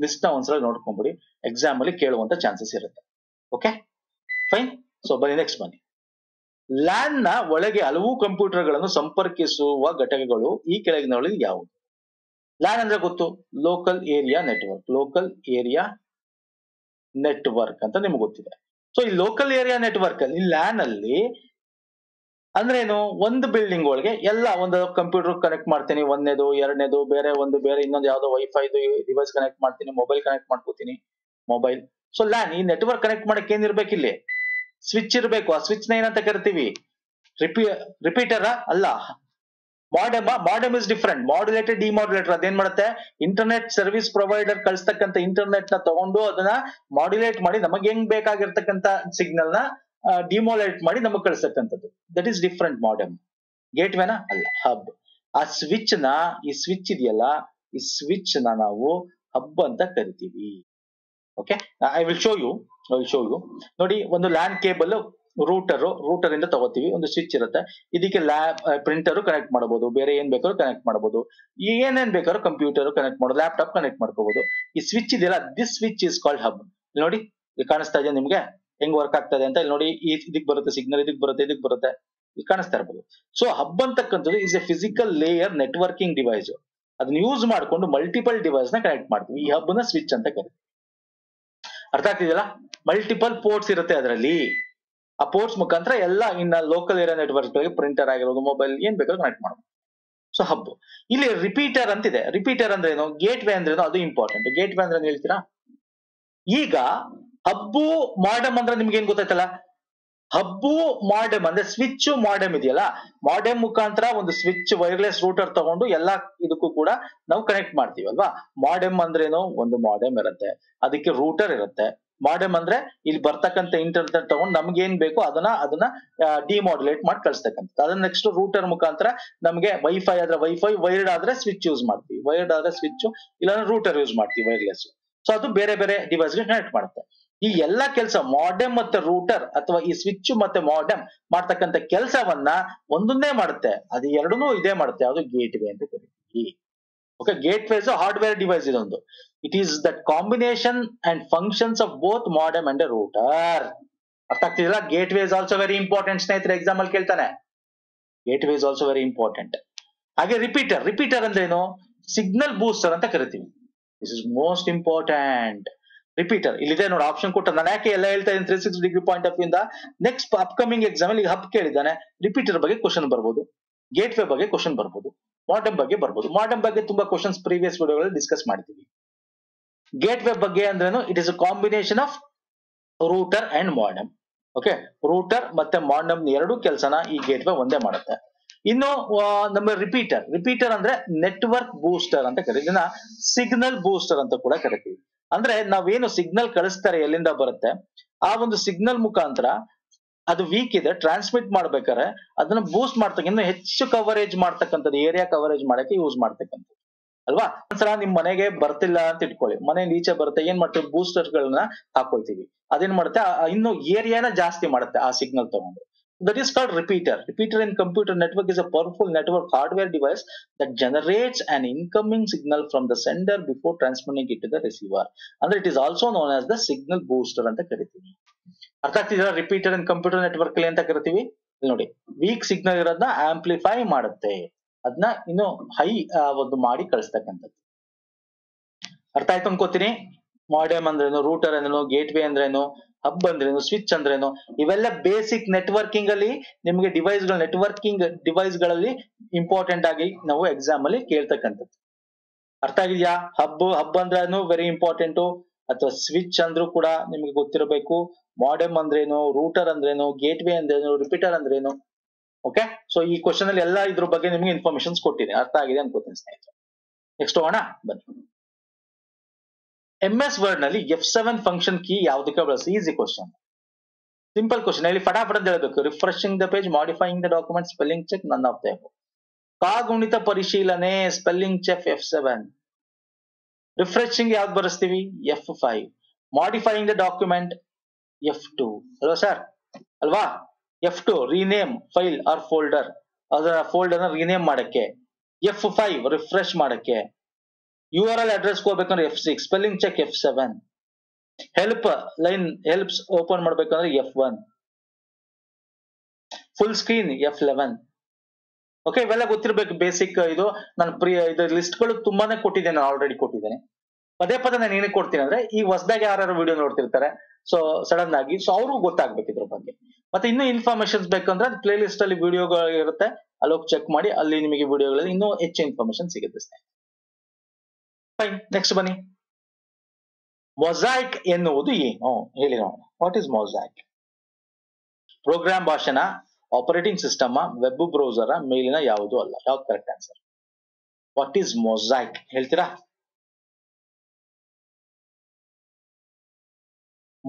list of the example. Chances. Okay? Fine? So, by next one. LAN ನ ಒಳಗೆ ಹಲವು computer ಗಳನ್ನು ಸಂಪರ್ಕಿಸುವ ಘಟಕಗಳು ಈ ಕೆಳಗಿನವುಗಳಲ್ಲಿ ಯಾವುವು? LAN ಅಂದ್ರೆ ಗೊತ್ತು, ಲೋಕಲ್ ಏರಿಯಾ ನೆಟ್ವರ್ಕ್ ಅಂತ ನಿಮ್ಗೆ ಗೊತ್ತಿದೆ. ಸೊ ಈ ಲೋಕಲ್ ಏರಿಯಾ ನೆಟ್ವರ್ಕ್ ಅಲ್ಲಿ ಲ್ಯಾನ್ ಅಲ್ಲಿ ಅಂದ್ರೆ ಏನು, ಒಂದು ಬಿಲ್ಡಿಂಗ್ ಒಳಗೆ ಎಲ್ಲ ಒಂದು ಕಂಪ್ಯೂಟರ್ ಕನೆಕ್ಟ್ ಮಾಡ್ತೀನಿ, ಒಂದನೇದು, ಎರಡನೇದು, ಬೇರೆ ಇನ್ನೊಂದು ಯಾವ್ದೋ ವೈಫೈ ಡಿವೈಸ್ ಕನೆಕ್ಟ್ ಮಾಡ್ತೀನಿ, ಮೊಬೈಲ್ ಕನೆಕ್ಟ್ ಮಾಡ್ಕೋತೀನಿ, ಮೊಬೈಲ್. ಸೊ ಲ್ಯಾನ್ ಈ ನೆಟ್ವರ್ಕ್ ಕನೆಕ್ಟ್ ಮಾಡಕ್ಕೆ ಏನಿರ್ಬೇಕು, ಇಲ್ಲಿ ಸ್ವಿಚ್ ಇರ್ಬೇಕು. ಆ ಸ್ವಿಚ್ ನ ಏನಂತ ಕರಿತೀವಿ? ರಿಪೀಟರ್ ಅಲ್ಲ, modem. Modem is different. Modulator, demodulator ಅದೇನ್ ಮಾಡುತ್ತೆ, ಇಂಟರ್ನೆಟ್ ಸರ್ವಿಸ್ ಪ್ರೊವೈಡರ್ ಕಳಿಸ್ತಕ್ಕಂಥ ಇಂಟರ್ನೆಟ್ ನ ತಗೊಂಡು ಅದನ್ನ ಮಾಡ್ಯುಲೇಟ್ ಮಾಡಿ ನಮಗೆ ಹೆಂಗ್ ಬೇಕಾಗಿರ್ತಕ್ಕಂಥ ಸಿಗ್ನಲ್ ನ ಡಿಮೋಲೇಟ್ ಮಾಡಿ ನಮಗೆ ಕಳಿಸ್ತಕ್ಕಂಥದ್ದು. That is different. Modem gate ವೇನ ಅಲ್ಲ, ಹಬ್. ಆ ಸ್ವಿಚ್ ನ, ಈ ಸ್ವಿಚ್ ಇದೆಯಲ್ಲ, ಈ ಸ್ವಿಚ್ ನ ನಾವು ಹಬ್ ಅಂತ ಕರಿತೀವಿ. Okay, I will show you. ನೋಡಿ, ಒಂದು ಲ್ಯಾನ್ ಕೇಬಲ್ ರೂಟರ್ ಇಂದ ತಗೋತೀವಿ, ಒಂದು ಸ್ವಿಚ್ ಇರುತ್ತೆ, ಇದಕ್ಕೆ ಪ್ರಿಂಟರ್ ಕನೆಕ್ಟ್ ಮಾಡಬಹುದು, ಬೇರೆ ಏನ್ ಬೇಕಾದ್ರೂ ಕನೆಕ್ಟ್ ಮಾಡಬಹುದು, ಏನೇನ್ ಬೇಕಾದ್ರೂ ಕಂಪ್ಯೂಟರ್ ಕನೆಕ್ಟ್ ಮಾಡೋದು, ಲ್ಯಾಪ್ಟಾಪ್ ಕನೆಕ್ಟ್ ಮಾಡ್ಕೋಬಹುದು. ಈ ಸ್ವಿಚ್ ಇದೆಯಲ್ಲ, this switch is called hub. ನೋಡಿ, ಇಲ್ಲಿ ಕಾಣಿಸ್ತಾ ಇದೆ ನಿಮ್ಗೆ ಹೆಂಗ್ ವರ್ಕ್ ಆಗ್ತಾ ಇದೆ ಅಂತ. ಇಲ್ಲಿ ನೋಡಿ, ಇದಕ್ಕೆ ಬರುತ್ತೆ ಸಿಗ್ನಲ್, ಇದಕ್ಕೆ ಬರುತ್ತೆ, ಇಲ್ಲಿ ಕಾಣಿಸ್ತಾ ಇರಬಹುದು. ಸೊ ಹಬ್ ಅಂತಕ್ಕಂಥದ್ದು is a physical layer networking device. ಅದನ್ನ ಯೂಸ್ ಮಾಡ್ಕೊಂಡು ಮಲ್ಟಿಪಲ್ ಡಿವೈಸ್ ನ ಕನೆಕ್ಟ್ ಮಾಡ್ತೀವಿ. ಈ ಹಬ್ ನ ಸ್ವಿಚ್ ಅಂತ ಕರೀತೀವಿ. ಅರ್ಥ ಆಗ್ತಿದೆಯಲ್ಲ? ಮಲ್ಟಿಪಲ್ ಪೋರ್ಟ್ಸ್ ಇರುತ್ತೆ ಅದರಲ್ಲಿ. ಆ ಪೋರ್ಟ್ಸ್ ಮುಖಾಂತರ ಎಲ್ಲ ಇನ್ನ ಲೋಕಲ್ ಏರಿಯಾ ನೆಟ್ವರ್ಕ್ ಗಳಿಗೆ ಪ್ರಿಂಟರ್ ಆಗಿರೋದು, ಮೊಬೈಲ್, ಏನ್ ಬೇಕಾದ್ರೂ ಕನೆಕ್ಟ್ ಮಾಡೋದು. So hub. ಇಲ್ಲಿ ರಿಪೀಟರ್ ಅಂತಿದೆ. ರಿಪೀಟರ್ ಅಂದ್ರೆ ಏನು, ಗೇಟ್ ವೇ ಅಂದ್ರೆ ಏನು, ಅದು ಇಂಪಾರ್ಟೆಂಟ್. ಗೇಟ್ ವೇ ಅಂದ್ರೆ ಏನ್ ಹೇಳ್ತೀರಾ? ಈಗ ಹಬ್ಬು ಮಾಡಮ್ ಅಂದ್ರೆ ನಿಮ್ಗೆ ಏನ್ ಗೊತ್ತಾಯ್ತಲ್ಲ, ಹಬ್ಬು ಮಾಡಮ್ ಅಂದ್ರೆ ಸ್ವಿಚ್ ಮಾಡಮ್ ಇದೆಯಲ್ಲ, ಮಾಡಮ್ ಮುಖಾಂತರ ಒಂದು ಸ್ವಿಚ್ ವೈರ್ಲೆಸ್ ರೂಟರ್ ತಗೊಂಡು ಎಲ್ಲಾ ಇದಕ್ಕೂ ಕೂಡ ನಾವು ಕನೆಕ್ಟ್ ಮಾಡ್ತೀವಿ ಅಲ್ವಾ. ಮಾಡಮ್ ಅಂದ್ರೇನು, ಒಂದು ಮಾಡಮ್ ಇರುತ್ತೆ, ಅದಕ್ಕೆ ರೂಟರ್ ಇರುತ್ತೆ. ಮಾಡಮ್ ಅಂದ್ರೆ ಇಲ್ಲಿ ಬರ್ತಕ್ಕಂಥ ಇಂಟರ್ನೆಟ್ ತಗೊಂಡು ನಮ್ಗೆ ಏನ್ ಬೇಕು ಅದನ್ನ ಡಿಮಾಡ್ಯುಲೇಟ್ ಮಾಡಿ ಕಳಿಸ್ತಕ್ಕಂಥದ್ದು. ಅದನ್ನ ನೆಕ್ಸ್ಟ್ ರೂಟರ್ ಮುಖಾಂತರ ನಮ್ಗೆ ವೈಫೈ ಆದ್ರೆ ವೈಫೈ, ವೈರ್ಡ್ ಆದ್ರೆ ಸ್ವಿಚ್ ಯೂಸ್ ಮಾಡ್ತೀವಿ, ಇಲ್ಲಾಂದ್ರೆ ರೂಟರ್ ಯೂಸ್ ಮಾಡ್ತೀವಿ ವೈರ್ಲೆಸ್. ಸೊ ಅದು ಬೇರೆ ಡಿವೈಸ್ಗೆ ಕನೆಕ್ಟ್ ಮಾಡುತ್ತೆ. ಈ ಎಲ್ಲಾ ಕೆಲಸ ಮಾಡಮ್ ಮತ್ತೆ ರೂಟರ್ ಅಥವಾ ಈ ಸ್ವಿಚ್ ಮತ್ತೆ ಮಾಡಮ್ ಮಾಡ್ತಕ್ಕಂಥ ಕೆಲಸವನ್ನ ಒಂದೊಂದೇ ಮಾಡುತ್ತೆ, ಅದು ಎರಡೂ ಇದೇ ಮಾಡುತ್ತೆ. ಅದು ಗೇಟ್ ವೇ ಅಂತ ಕರಿತೀವಿ. Okay, gateways hardware device ಇದೊಂದು. It is that combination and functions of both modem and router. ಅರ್ಥ ಆಗ್ತಿದಿಲ್ಲ? Gateways also very important ಸ್ನೇಹಿತರೆ, ಎಕ್ಸಾಮ್ ಅಲ್ಲಿ ಕೇಳ್ತಾನೆ. Gateways also very important. ಹಾಗೆ ರಿಪೀಟರ್ ಅಂದ್ರೆ ಏನು, ಸಿಗ್ನಲ್ ಬೂಸ್ಟರ್ ಅಂತ ಕರಿತೀವಿ. This is most important. Repeater ಇಲ್ಲಿದೆ ನೋಡಿ, ಆಪ್ಷನ್ ಕೊಟ್ಟು. ನಾನು ಯಾಕೆ ಎಲ್ಲ ಹೇಳ್ತಾ ಇದ್ದೀನಿ 360 ಡಿಗ್ರಿ ಪಾಯಿಂಟ್ ಆಫ್ ವ್ಯೂ ಇಂದ, ನೆಕ್ಸ್ಟ್ ಅಪ್ಕಮಿಂಗ್ ಎಕ್ಸಾಮ್ ಅಲ್ಲಿ ಹಬ್ ಕೇಳಿದ್ದಾನೆ, ರಿಪೀಟರ್ ಬಗ್ಗೆ ಕ್ವಶನ್ ಬರ್ಬೋದು, ಗೇಟ್ ವೇ ಬಗ್ಗೆ ಕ್ವಶನ್ ಬರ್ಬೋದು, ಮಾಡಮ್ ಬಗ್ಗೆ ಬರ್ಬೋದು. ಮಾಡಮ್ ಬಗ್ಗೆ ತುಂಬಾ ಕ್ವಶನ್ಸ್ ಪ್ರೀವಿಯಸ್ ವಿಡಿಯೋಗಳಲ್ಲಿ ಡಿಸ್ಕಸ್ ಮಾಡ್ತೀವಿ. ಗೇಟ್ ವೇ ಬಗ್ಗೆ ಅಂದ್ರೇನು, it is a combination of router and modem. Okay, router ಮತ್ತೆ ಮಾಡಮ್ ಎರಡು ಕೆಲಸನ ಈ ಗೇಟ್ ವೇ ಒಂದೇ ಮಾಡುತ್ತೆ. ಇನ್ನು ನಮ್ಮ ರಿಪೀಟರ್ ಅಂದ್ರೆ ನೆಟ್ವರ್ಕ್ ಬೂಸ್ಟರ್ ಅಂತ ಕರೀತೀವಿ. ಇದನ್ನ ಸಿಗ್ನಲ್ ಬೂಸ್ಟರ್ ಅಂತ ಕೂಡ ಕರಿತೀವಿ. ಅಂದ್ರೆ ನಾವೇನು ಸಿಗ್ನಲ್ ಕಳಿಸ್ತಾರೆ, ಎಲ್ಲಿಂದ ಬರುತ್ತೆ ಆ ಒಂದು ಸಿಗ್ನಲ್ ಮುಖಾಂತರ ಅದು ವೀಕ್ ಇದೆ, ಟ್ರಾನ್ಸ್ಮಿಟ್ ಮಾಡ್ಬೇಕಾದ್ರೆ ಅದನ್ನ ಬೂಸ್ಟ್ ಮಾಡ್ತಕ್ಕಂಥ, ಹೆಚ್ಚು ಕವರೇಜ್ ಮಾಡ್ತಕ್ಕಂಥದ್ದು, ಏರಿಯಾ ಕವರೇಜ್ ಮಾಡಕ್ಕೆ ಯೂಸ್ ಮಾಡ್ತಕ್ಕಂಥದ್ದು ಅಲ್ವಾ. ಒಂದ್ಸಲ ನಿಮ್ ಮನೆಗೆ ಬರ್ತಿಲ್ಲ ಅಂತ ಇಟ್ಕೊಳ್ಳಿ, ಮನೆಯಿಂದ ಈಚೆ ಬರುತ್ತೆ, ಏನ್ ಮಾಡ್ತೀವಿ, ಬೂಸ್ಟರ್ ಗಳನ್ನ ಹಾಕೊಳ್ತೀವಿ. ಅದೇನ್ ಮಾಡುತ್ತೆ, ಇನ್ನು ಏರಿಯಾನ ಜಾಸ್ತಿ ಮಾಡುತ್ತೆ ಆ ಸಿಗ್ನಲ್ ತಗೊಂಡು. That is called repeater. Repeater in computer network is a powerful network hardware device that generates an incoming signal from the sender before transmitting it to the receiver. And it is also known as the signal booster anta karithivi. Artha agtidara? Repeater in computer network alli anta karithivi. Nodi, weak signal irodna amplify madutte, adna inno high ondu maadi kalisthakkantaddu. Artha aaytu ankottini? Modem andre eno, router andre eno, gateway andre eno, hub ಅಂದ್ರೇನು, switch ಅಂದ್ರೇನು, ಇವೆಲ್ಲ basic networking ಅಲ್ಲಿ ನಿಮಗೆ ಡಿವೈಸ್ಗಳು, networking device ಗಳಲ್ಲಿ important ಆಗಿ ನಾವು exam ಅಲ್ಲಿ ಕೇಳ್ತಕ್ಕಂಥದ್ದು. ಅರ್ಥ ಆಗಿದ್ಯಾ? ಹಬ್ ಅಂದ್ರೇನು ವೆರಿ ಇಂಪಾರ್ಟೆಂಟು, ಅಥವಾ ಸ್ವಿಚ್ ಅಂದ್ರೂ ಕೂಡ ನಿಮ್ಗೆ ಗೊತ್ತಿರಬೇಕು. ಮಾಡಮ್ ಅಂದ್ರೇನು, ರೂಟರ್ ಅಂದ್ರೇನು, ಗೇಟ್ ವೇ ಅಂದ್ರೇನು, ರಿಪೀಟರ್ ಅಂದ್ರೇನು. ಓಕೆ, ಸೊ ಈ ಕ್ವಶನ್ ಅಲ್ಲಿ ಎಲ್ಲ ಇದ್ರ ಬಗ್ಗೆ ನಿಮ್ಗೆ ಇನ್ಫಾರ್ಮೇಶನ್ಸ್ ಕೊಟ್ಟಿದ್ದೀನಿ. ಅರ್ಥ ಆಗಿದೆ ಅನ್ಕೋತೀನಿ ಸ್ನೇಹಿತರೆ. ನೆಕ್ಸ್ಟ್ ಹೋಗೋಣ ಬನ್ನಿ. MS ವರ್ಡ್ ನಲ್ಲಿ F7 ಫಂಕ್ಷನ್ ಕೀ ಯಾವ್ದಕ್ಕೆ ಬಳಸಿ? Easy question, simple question. ಇಲ್ಲಿ ಫಟಾಫಟ್ ಅಂತ ಹೇಳಬೇಕು. Refreshing the page, modifying the document, spelling check, none of the. ಕಾಗುಣಿತ ಪರಿಶೀಲನೆ, ಸ್ಪೆಲ್ಲಿಂಗ್ ಚೆಕ್ F7. ರಿಫ್ರೆಶಿಂಗ್ ಯಾವ್ದು ಬರೆಸ್ತೀವಿ? F5. Modifying the document F2 ಅಲ್ವಾ ಸರ್, ಅಲ್ವಾ? F2 rename file or folder, ಅದರ ಫೋಲ್ಡರ್ನ ರಿನೇಮ್ ಮಾಡಕ್ಕೆ. F5 ರಿಫ್ರೆಶ್ ಮಾಡಕ್ಕೆ. URL ಅಡ್ರೆಸ್ ಹೋಗ್ಬೇಕಂದ್ರೆ F6. Spelling check F7. Help line, helps open ಮಾಡ್ಬೇಕಂದ್ರೆ F1. full screen F11. Okay, ಇವೆಲ್ಲ ಗೊತ್ತಿರಬೇಕು ಬೇಸಿಕ್. ಇದು ನಾನು ಲಿಸ್ಟ್ ಗಳು ತುಂಬಾನೇ ಕೊಟ್ಟಿದ್ದೇನೆ, ಆಲ್ರೆಡಿ ಕೊಟ್ಟಿದ್ದೇನೆ. ಪದೇ ಪದೇ ನಾನು ಏನಕ್ಕೆ ಕೊಡ್ತೀನಿ ಅಂದ್ರೆ ಈ ಹೊಸದಾಗಿ ಯಾರು ವಿಡಿಯೋ ನೋಡ್ತಿರ್ತಾರೆ, ಸೊ ಸಡನ್ ಆಗಿ ಸೊ ಅವ್ರಿಗೂ ಗೊತ್ತಾಗ್ಬೇಕು ಇದ್ರ ಬಗ್ಗೆ. ಮತ್ತೆ ಇನ್ನೂ ಇನ್ಫಾರ್ಮೇಶನ್ಸ್ ಬೇಕಂದ್ರೆ ಅದು ಪ್ಲೇ ಲಿಸ್ಟ್ ಅಲ್ಲಿ ವಿಡಿಯೋಗಳು ಇರುತ್ತೆ, ಅಲ್ಲಿ ಹೋಗಿ ಚೆಕ್ ಮಾಡಿ, ಅಲ್ಲಿ ನಿಮಗೆ ವಿಡಿಯೋಗಳಲ್ಲಿ ಇನ್ನೂ ಹೆಚ್ಚು ಇನ್ಫಾರ್ಮೇಶನ್ ಸಿಗುತ್ತೆ ಸ್ನೇಹಿತರೆ. ಫೈನ್, ನೆಕ್ಸ್ಟ್ ಬನ್ನಿ. ಮೊಸಾಯಿಕ್ ಎನ್ನುವುದು ಏನು ಹೇಳಿ ನೋಡೋಣ. What is Mosaic? ಪ್ರೋಗ್ರಾಮ್ ಭಾಷೆನ, ಆಪರೇಟಿಂಗ್ ಸಿಸ್ಟಮ್, ವೆಬ್ ಬ್ರೌಸರ್ ಮೇಲಿನ ಯಾವುದು ಅಲ್ಲ. ಯಾವ್ದು correct answer? What is Mosaic ಹೇಳ್ತೀರಾ?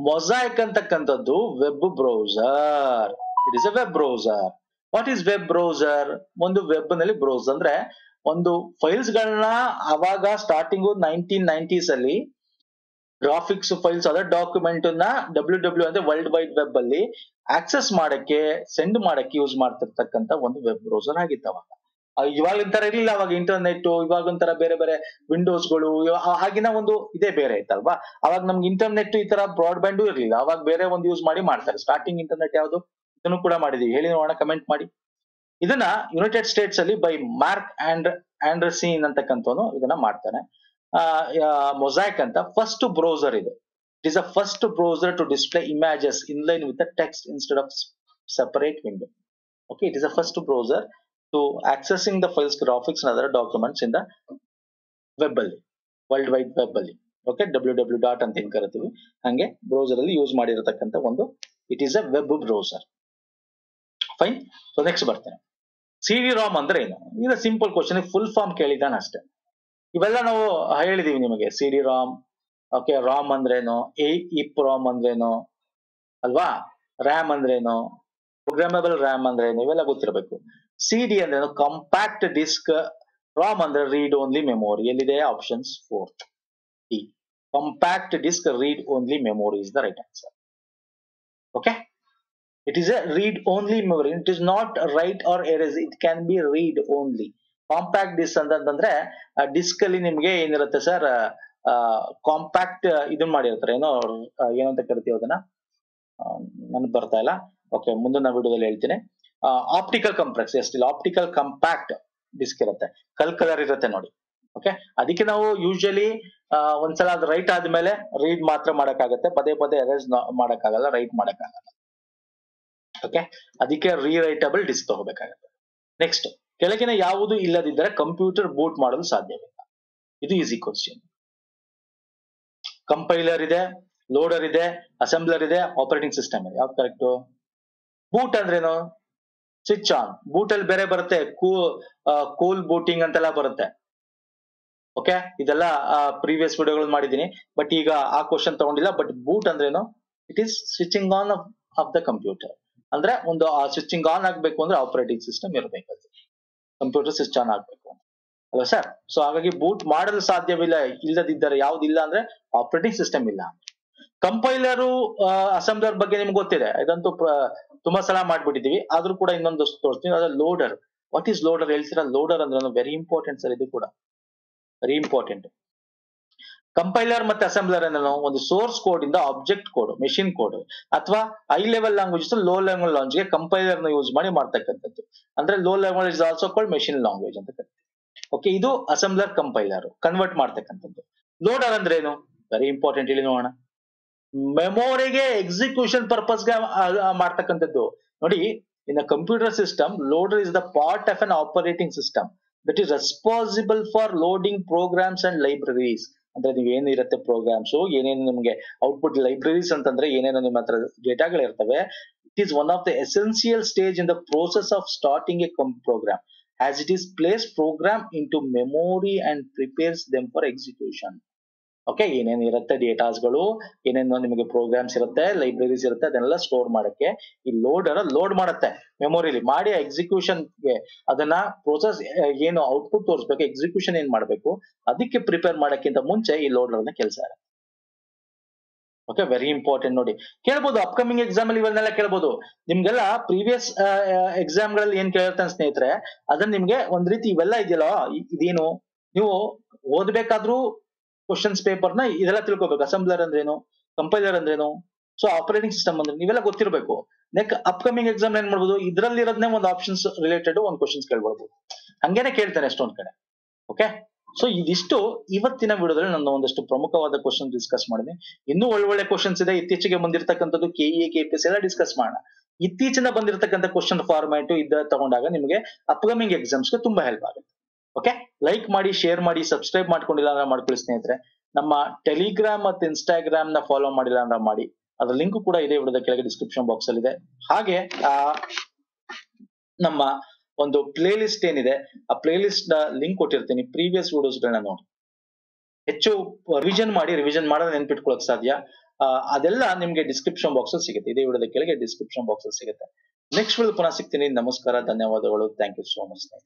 ಮೊಸಾಯಿಕ್ ಅಂತಕ್ಕಂಥದ್ದು web browser. It is a web browser. What is web browser? ಒಂದು ವೆಬ್ ನಲ್ಲಿ ಬ್ರೌಸ್ ಅಂದ್ರೆ ಒಂದು ಫೈಲ್ಸ್ ಗಳನ್ನ ಅವಾಗ ಸ್ಟಾರ್ಟಿಂಗು 1990s ಅಲ್ಲಿ ಗ್ರಾಫಿಕ್ಸ್ ಫೈಲ್ಸ್ ಅದ ಡಾಕ್ಯುಮೆಂಟ್ ನ WW ಅಂದ್ರೆ ವರ್ಲ್ಡ್ ವೈಡ್ ವೆಬ್ ಅಲ್ಲಿ ಆಕ್ಸೆಸ್ ಮಾಡಕ್ಕೆ, ಸೆಂಡ್ ಮಾಡಕ್ಕೆ ಯೂಸ್ ಮಾಡ್ತಿರ್ತಕ್ಕಂಥ ಒಂದು ವೆಬ್ ಬ್ರೌಸರ್ ಆಗಿತ್ತು ಅವಾಗ. ಇವಾಗಿನ ತರ ಇರಲಿಲ್ಲ ಅವಾಗ ಇಂಟರ್ನೆಟ್, ಇವಾಗ ಒಂಥರ ಬೇರೆ ಬೇರೆ ವಿಂಡೋಸ್ಗಳು, ಆಗಿನ ಒಂದು ಇದೇ ಬೇರೆ ಇತ್ತಲ್ವಾ. ಅವಾಗ ನಮ್ಗೆ ಇಂಟರ್ನೆಟ್ ಈ ತರ ಬ್ರಾಡ್ ಬ್ಯಾಂಡು ಇರಲಿಲ್ಲ, ಅವಾಗ ಬೇರೆ ಒಂದು ಯೂಸ್ ಮಾಡಿ ಮಾಡ್ತಾರೆ. ಸ್ಟಾರ್ಟಿಂಗ್ ಇಂಟರ್ನೆಟ್ ಯಾವುದು ಇದನ್ನು ಕೂಡ ಮಾಡಿದೀವಿ, ಹೇಳಿ ನೋಡೋಣ, ಕಮೆಂಟ್ ಮಾಡಿ. ಇದನ್ನ ಯುನೈಟೆಡ್ ಸ್ಟೇಟ್ಸ್ ಅಲ್ಲಿ ಬೈ ಮಾರ್ಕ್ ಆಂಡರ್ಸನ್ ಅಂತಕ್ಕಂಥವನು ಇದನ್ನ ಮಾಡ್ತಾನೆ, ಮೊಸಾಯಿಕ್ ಅಂತ ಫಸ್ಟ್ ಬ್ರೌಸರ್ ಇದು. It is a first browser to display images inline with text instead of separate window. Okay, it is a first browser to accessing the files, graphics ಅದರ documents ಇಂದ web ಅಲ್ಲಿ, world wide web ಅಲ್ಲಿ. Okay, WW ಅಂತ ಏನ್ ಕರಿತೀವಿ ಹಂಗೆ browser ಅಲ್ಲಿ use ಮಾಡಿರತಕ್ಕಂಥ ಒಂದು, it is a web browser. Fine, so next ಬರ್ತೇನೆ. CD-ROM ಅಂದ್ರೆ ಏನು? ಇದು ಸಿಂಪಲ್ ಕ್ವಶನ್, ಫುಲ್ ಫಾರ್ಮ್ ಕೇಳಿದ್ದಾನೆ ಅಷ್ಟೇ. ಇವೆಲ್ಲ ನಾವು ಹೇಳಿದೀವಿ ನಿಮಗೆ, CD-ROM, ಓಕೆ, ರಾಮ್ ಅಂದ್ರೇನು, EEPROM ಅಂದ್ರೇನು ಅಲ್ವಾ, RAM ಅಂದ್ರೇನು, ಪ್ರೋಗ್ರಾಮಬಲ್ RAM ಅಂದ್ರೇನು, ಇವೆಲ್ಲ ಗೊತ್ತಿರಬೇಕು. CD ಅಂದ್ರೇನು, ಕಾಂಪ್ಯಾಕ್ಟ್ ಡಿಸ್ಕ್. ರಾಮ್ ಅಂದ್ರೆ ರೀಡ್ ಓನ್ಲಿ ಮೆಮೋರಿ. ಎಲ್ಲಿದೆ options 4 D, compact disc read only memory is the right answer. Okay, it is a read only memory, it is not write or erase, it can be read only. Compact disk ಅಂತಂದ್ರೆ disc ಅಲ್ಲಿ ನಿಮಗೆ ಏನಿರುತ್ತೆ sir, compact ಇದನ್ನ ಮಾಡಿರ್ತಾರೆ, ಏನೋ ಏನಂತ ಕರಿತೀವಿ ಅದನ್ನ, ನನ್ಗೆ ಬರ್ತಾ ಇಲ್ಲ. ಓಕೆ, ಮುಂದಿನ ವಿಡಿಯೋದಲ್ಲಿ ಹೇಳ್ತೀನಿ. ಆಪ್ಟಿಕಲ್ ಕಂಪ್ರೆಸ್, ಎಷ್ಟಿಲ್ಲ ಆಪ್ಟಿಕಲ್ ಕಂಪ್ಯಾಕ್ಟ್ ಡಿಸ್ಕ್ ಇರುತ್ತೆ, ಕಲರ್ ಇರುತ್ತೆ ನೋಡಿ. ಓಕೆ, ಅದಕ್ಕೆ ನಾವು ಯೂಶಲಿ ಒಂದ್ಸಲ ಅದು ರೈಟ್ ಆದ್ಮೇಲೆ ರೀಡ್ ಮಾತ್ರ ಮಾಡಕ್ಕಾಗತ್ತೆ, ಪದೇ ಪದೇ ಎರೇಸ್ ಮಾಡಕ್ಕಾಗಲ್ಲ, ರೈಟ್ ಮಾಡಕ್ಕಾಗಲ್ಲ. ಓಕೆ, ಅದಕ್ಕೆ ರೀರೈಟಬಲ್ ಡಿಸ್ಕ್ ತಗೋಬೇಕಾಗುತ್ತೆ. ನೆಕ್ಸ್ಟ್, ಕೆಳಗಿನ ಯಾವುದು ಇಲ್ಲದಿದ್ದರೆ ಕಂಪ್ಯೂಟರ್ ಬೂಟ್ ಮಾಡಲು ಸಾಧ್ಯವಿಲ್ಲ. ಇದು ಈಸಿ ಕ್ವಶನ್. ಕಂಪೈಲರ್ ಇದೆ, ಲೋಡರ್ ಇದೆ, ಅಸೆಂಬ್ಲರ್ ಇದೆ, ಆಪರೇಟಿಂಗ್ ಸಿಸ್ಟಮ್ ಇದೆ. ಯಾವ್ದು ಕರೆಕ್ಟ್? ಬೂಟ್ ಅಂದ್ರೇನು? Switch on. ಬೂಟ್ ಅಲ್ಲಿ ಬೇರೆ ಬರುತ್ತೆ, ಕೂಲ್ ಬೂಟಿಂಗ್ ಅಂತೆಲ್ಲ ಬರುತ್ತೆ. ಓಕೆ, ಇದೆಲ್ಲ ಪ್ರೀವಿಯಸ್ ವಿಡಿಯೋಗಳು ಮಾಡಿದ್ದೀನಿ, ಬಟ್ ಈಗ ಆ ಕ್ವಶನ್ ತಗೊಂಡಿಲ್ಲ. ಬಟ್ ಬೂಟ್ ಅಂದ್ರೇನು? It is switching on of the computer. ಅಂದ್ರೆ ಒಂದು ಸ್ವಿಚಿಂಗ್ ಆನ್ ಆಗ್ಬೇಕು ಅಂದ್ರೆ ಆಪರೇಟಿಂಗ್ ಸಿಸ್ಟಮ್ ಇರಬೇಕು, ಕಂಪ್ಯೂಟರ್ ಸ್ವಿಚ್ ಆನ್ ಆಗ್ಬೇಕು ಅಲ್ವಾ ಸರ್. ಸೊ ಹಾಗಾಗಿ ಬೂಟ್ ಮಾಡಲು ಸಾಧ್ಯವಿಲ್ಲ, ಇಲ್ಲದಿದ್ದರೆ ಯಾವ್ದಿಲ್ಲ ಅಂದ್ರೆ ಆಪರೇಟಿಂಗ್ ಸಿಸ್ಟಮ್ ಇಲ್ಲ. ಕಂಪೈಲರು ಅಸೆಂಬ್ಲರ್ ಬಗ್ಗೆ ನಿಮ್ಗೆ ಗೊತ್ತಿದೆ, ಇದಂತೂ ತುಂಬಾ ಸಲ ಮಾಡ್ಬಿಟ್ಟಿದೀವಿ. ಆದ್ರೂ ಕೂಡ ಇನ್ನೊಂದು ತೋರಿಸ್ತೀನಿ, ಅದ ಲೋಡರ್. ವಾಟ್ ಈಸ್ ಲೋಡರ್ ಹೇಳ್ತೀರಾ? ಲೋಡರ್ ಅಂದ್ರೆ ವೆರಿ ಇಂಪಾರ್ಟೆಂಟ್ ಸರ್, ಇದು ಕೂಡ ವೆರಿ ಇಂಪಾರ್ಟೆಂಟ್. ಕಂಪೈಲರ್ ಮತ್ತೆ ಅಸೆಂಬ್ಲರ್ ಏನೋ ಒಂದು ಸೋರ್ಸ್ ಕೋಡ್ ಇಂದ ಆಬ್ಜೆಕ್ಟ್ ಕೋಡ್, ಮೆಷಿನ್ ಕೋಡ್ ಅಥವಾ high level language low level launch ಗೆ ಕಂಪೈಲರ್ ನ ಯೂಸ್ ಮಾಡಿ ಮಾಡ್ತಕ್ಕಂಥದ್ದು. ಅಂದ್ರೆ low level is also called machine language ಅಂತ ಕರಿತೀವಿ. ಓಕೆ, ಇದು ಅಸೆಂಬ್ಲರ್ ಕಂಪೈಲರ್ ಕನ್ವರ್ಟ್ ಮಾಡ್ತಕ್ಕಂಥದ್ದು. ಲೋಡರ್ ಅಂದ್ರೆ ಏನು? ವೆರಿ ಇಂಪಾರ್ಟೆಂಟ್, ಇಲ್ಲಿ ನೋಡೋಣ. ಮೆಮೊರಿಗೆ ಎಕ್ಸಿಕ್ಯೂಷನ್ ಪರ್ಪಸ್ ಗೆ ಮಾಡ್ತಕ್ಕಂಥದ್ದು ನೋಡಿ. In a computer system, loader is the part of an operating system that is responsible for loading programs and libraries. ಅಂದ್ರೆ ನೀವು ಏನಿರುತ್ತೆ ಪ್ರೋಗ್ರಾಮ್ಸ್, ಏನೇನು ನಿಮ್ಗೆ ಔಟ್ಪುಟ್, ಲೈಬ್ರರೀಸ್ ಅಂತಂದ್ರೆ ಏನೇನು ನಿಮ್ಮ ಹತ್ರ ಡೇಟಾಗಳಿರ್ತವೆ. It is one of the essential stage in the process of starting a program as it is place program in to memory and prepares them for execution. Okay, ಏನೇನು ಇರುತ್ತೆ ಡೇಟಾಸ್ಗಳು, ಏನೇನು ನಿಮಗೆ ಪ್ರೋಗ್ರಾಮ್ಸ್ ಇರುತ್ತೆ, ಲೈಬ್ರರೀಸ್ ಇರುತ್ತೆ, ಅದನ್ನೆಲ್ಲ ಸ್ಟೋರ್ ಮಾಡಕ್ಕೆ ಈ loader load ಮಾಡುತ್ತೆ ಮೆಮೊರಿಲಿ, ಮಾಡಿ ಎಕ್ಸಿಕ್ಯೂಷನ್ಗೆ ಅದನ್ನ ಪ್ರೋಸೆಸ್ ಏನು ಔಟ್ಪುಟ್ ತೋರಿಸ್ಬೇಕು, ಎಕ್ಸಿಕ್ಯೂಷನ್ ಏನ್ ಮಾಡಬೇಕು ಅದಕ್ಕೆ ಪ್ರಿಪೇರ್ ಮಾಡೋಕ್ಕಿಂತ ಮುಂಚೆ ಈ ಲೋಡರ್ ನ ಕೆಲಸ ಇರುತ್ತೆ. ಓಕೆ, ವೆರಿ ಇಂಪಾರ್ಟೆಂಟ್ ನೋಡಿ. ಕೇಳ್ಬೋದು ಅಪ್ಕಮಿಂಗ್ ಎಕ್ಸಾಮ್ ಅಲ್ಲಿ ಇವನ್ನೆಲ್ಲ ಕೇಳ್ಬೋದು. ನಿಮ್ಗೆಲ್ಲ ಪ್ರೀವಿಯಸ್ ಎಕ್ಸಾಮ್ ಗಳಲ್ಲಿ ಏನ್ ಕೇಳಿರ್ತಾನೆ ಸ್ನೇಹಿತರೆ, ಅದನ್ನ ನಿಮ್ಗೆ ಒಂದ್ ರೀತಿ ಇವೆಲ್ಲ ಇದೆಯಲ್ಲ, ಇದೇನು ನೀವು ಓದ್ಬೇಕಾದ್ರೂ ಕ್ವಶನ್ಸ್ ಪೇಪರ್ ನ ಇದೆಲ್ಲ ತಿಳ್ಕೋಬೇಕು. ಅಸೆಂಬ್ಲರ್ ಅಂದ್ರೇನು, ಕಂಪೈಲರ್ ಅಂದ್ರೇನು, ಸೊ ಆಪರೇಟಿಂಗ್ ಸಿಸ್ಟಮ್ ಅಂದ್ರೆ ನೀವೆಲ್ಲ ಗೊತ್ತಿರಬೇಕು. next upcoming exam ಏನ್ ಮಾಡಬಹುದು ಇದರಲ್ಲಿ ಇರೋದನ್ನೇ ಒಂದು ಆಪ್ಷನ್ಸ್ ರಿಲೇಟೆಡ್ ಒಂದು ಕ್ವೆಶ್ಚನ್ಸ್ ಕೇಳಬಹುದು ಹಾಗೇನೇ ಕೇಳ್ತಾರೆ ಅಷ್ಟೊಂದು ಕಡೆ ಓಕೆ ಸೋ ಇದಿಷ್ಟು ಇವತ್ತಿನ ವಿಡಿಯೋದಲ್ಲಿ ನಾನು ಒಂದಷ್ಟು ಪ್ರಮುಖವಾದ ಕ್ವೆಶ್ಚನ್ ಡಿಸ್ಕಸ್ ಮಾಡಿದೆ ಇನ್ನೂ ಒಳ್ಳೊಳ್ಳೆ ಕ್ವೆಶ್ಚನ್ಸ್ ಇದೆ ಇತ್ತೀಚೆಗೆ ಬಂದಿರತಕ್ಕಂತದ್ದು ಕೆಇಎ ಕೆಪಿಎಸ್ಸಿ ಎಲ್ಲ ಡಿಸ್ಕಸ್ ಮಾಡೋಣ ಇತ್ತೀಚಿನ ಬಂದಿರತಕ್ಕಂತ ಕ್ವೆಶ್ಚನ್ ಫಾರ್ಮ್ಯಾಟ್ ಇದ್ದ ತಗೊಂಡಾಗ ನಿಮಗೆ ಅಪ್ಕಮಿಂಗ್ ಎಕ್ಸಾಮ್ಸ್ ಗೆ ತುಂಬಾ ಹೆಲ್ಪ್ ಆಗುತ್ತೆ ಓಕೆ ಲೈಕ್ ಮಾಡಿ ಶೇರ್ ಮಾಡಿ ಸಬ್ಸ್ಕ್ರೈಬ್ ಮಾಡ್ಕೊಂಡಿಲ್ಲ ಅಂದ್ರೆ ಮಾಡ್ಕೊಳ್ಳಿ ಸ್ನೇಹಿತರೆ ನಮ್ಮ ಟೆಲಿಗ್ರಾಮ್ ಮತ್ತು ಇನ್ಸ್ಟಾಗ್ರಾಮ್ ನ ಫಾಲೋ ಮಾಡಿಲ್ಲ ಅಂದ್ರೆ ಮಾಡಿ ಅದರ ಲಿಂಕ್ ಕೂಡ ಇದೇ ವಿಡಿಯೋದ ಕೆಳಗೆ ಡಿಸ್ಕ್ರಿಪ್ಷನ್ ಬಾಕ್ಸ್ ಅಲ್ಲಿ ಇದೆ ಹಾಗೆ ನಮ್ಮ ಒಂದು ಪ್ಲೇ ಲಿಸ್ಟ್ ಏನಿದೆ ಆ ಪ್ಲೇ ಲಿಸ್ಟ್ ನ ಲಿಂಕ್ ಕೊಟ್ಟಿರ್ತೀನಿ ಪ್ರೀವಿಯಸ್ ವಿಡಿಯೋಸ್ ಗಳನ್ನ ನೋಡಿ ಹೆಚ್ಚು ರಿವಿಷನ್ ಮಾಡಿ ರಿವಿಷನ್ ಮಾಡೋದು ನೆನ್ಪಿಟ್ಕೊಳ್ಳೋಕೆ ಸಾಧ್ಯ ಅದೆಲ್ಲ ನಿಮಗೆ ಡಿಸ್ಕ್ರಿಪ್ಷನ್ ಬಾಕ್ಸ್ ಅಲ್ಲಿ ಸಿಗುತ್ತೆ ಇದೇ ವಿಡಿಯೋದ ಕೆಳಗೆ ಡಿಸ್ಕ್ರಿಪ್ಷನ್ ಬಾಕ್ಸ್ ಅಲ್ಲಿ ಸಿಗುತ್ತೆ ನೆಕ್ಸ್ಟ್ ವಿಡಿಯೋ ಪುನಃ ಸಿಗ್ತೀನಿ ನಮಸ್ಕಾರ ಧನ್ಯವಾದಗಳು ಥ್ಯಾಂಕ್ ಯು ಸೋ ಮಚ್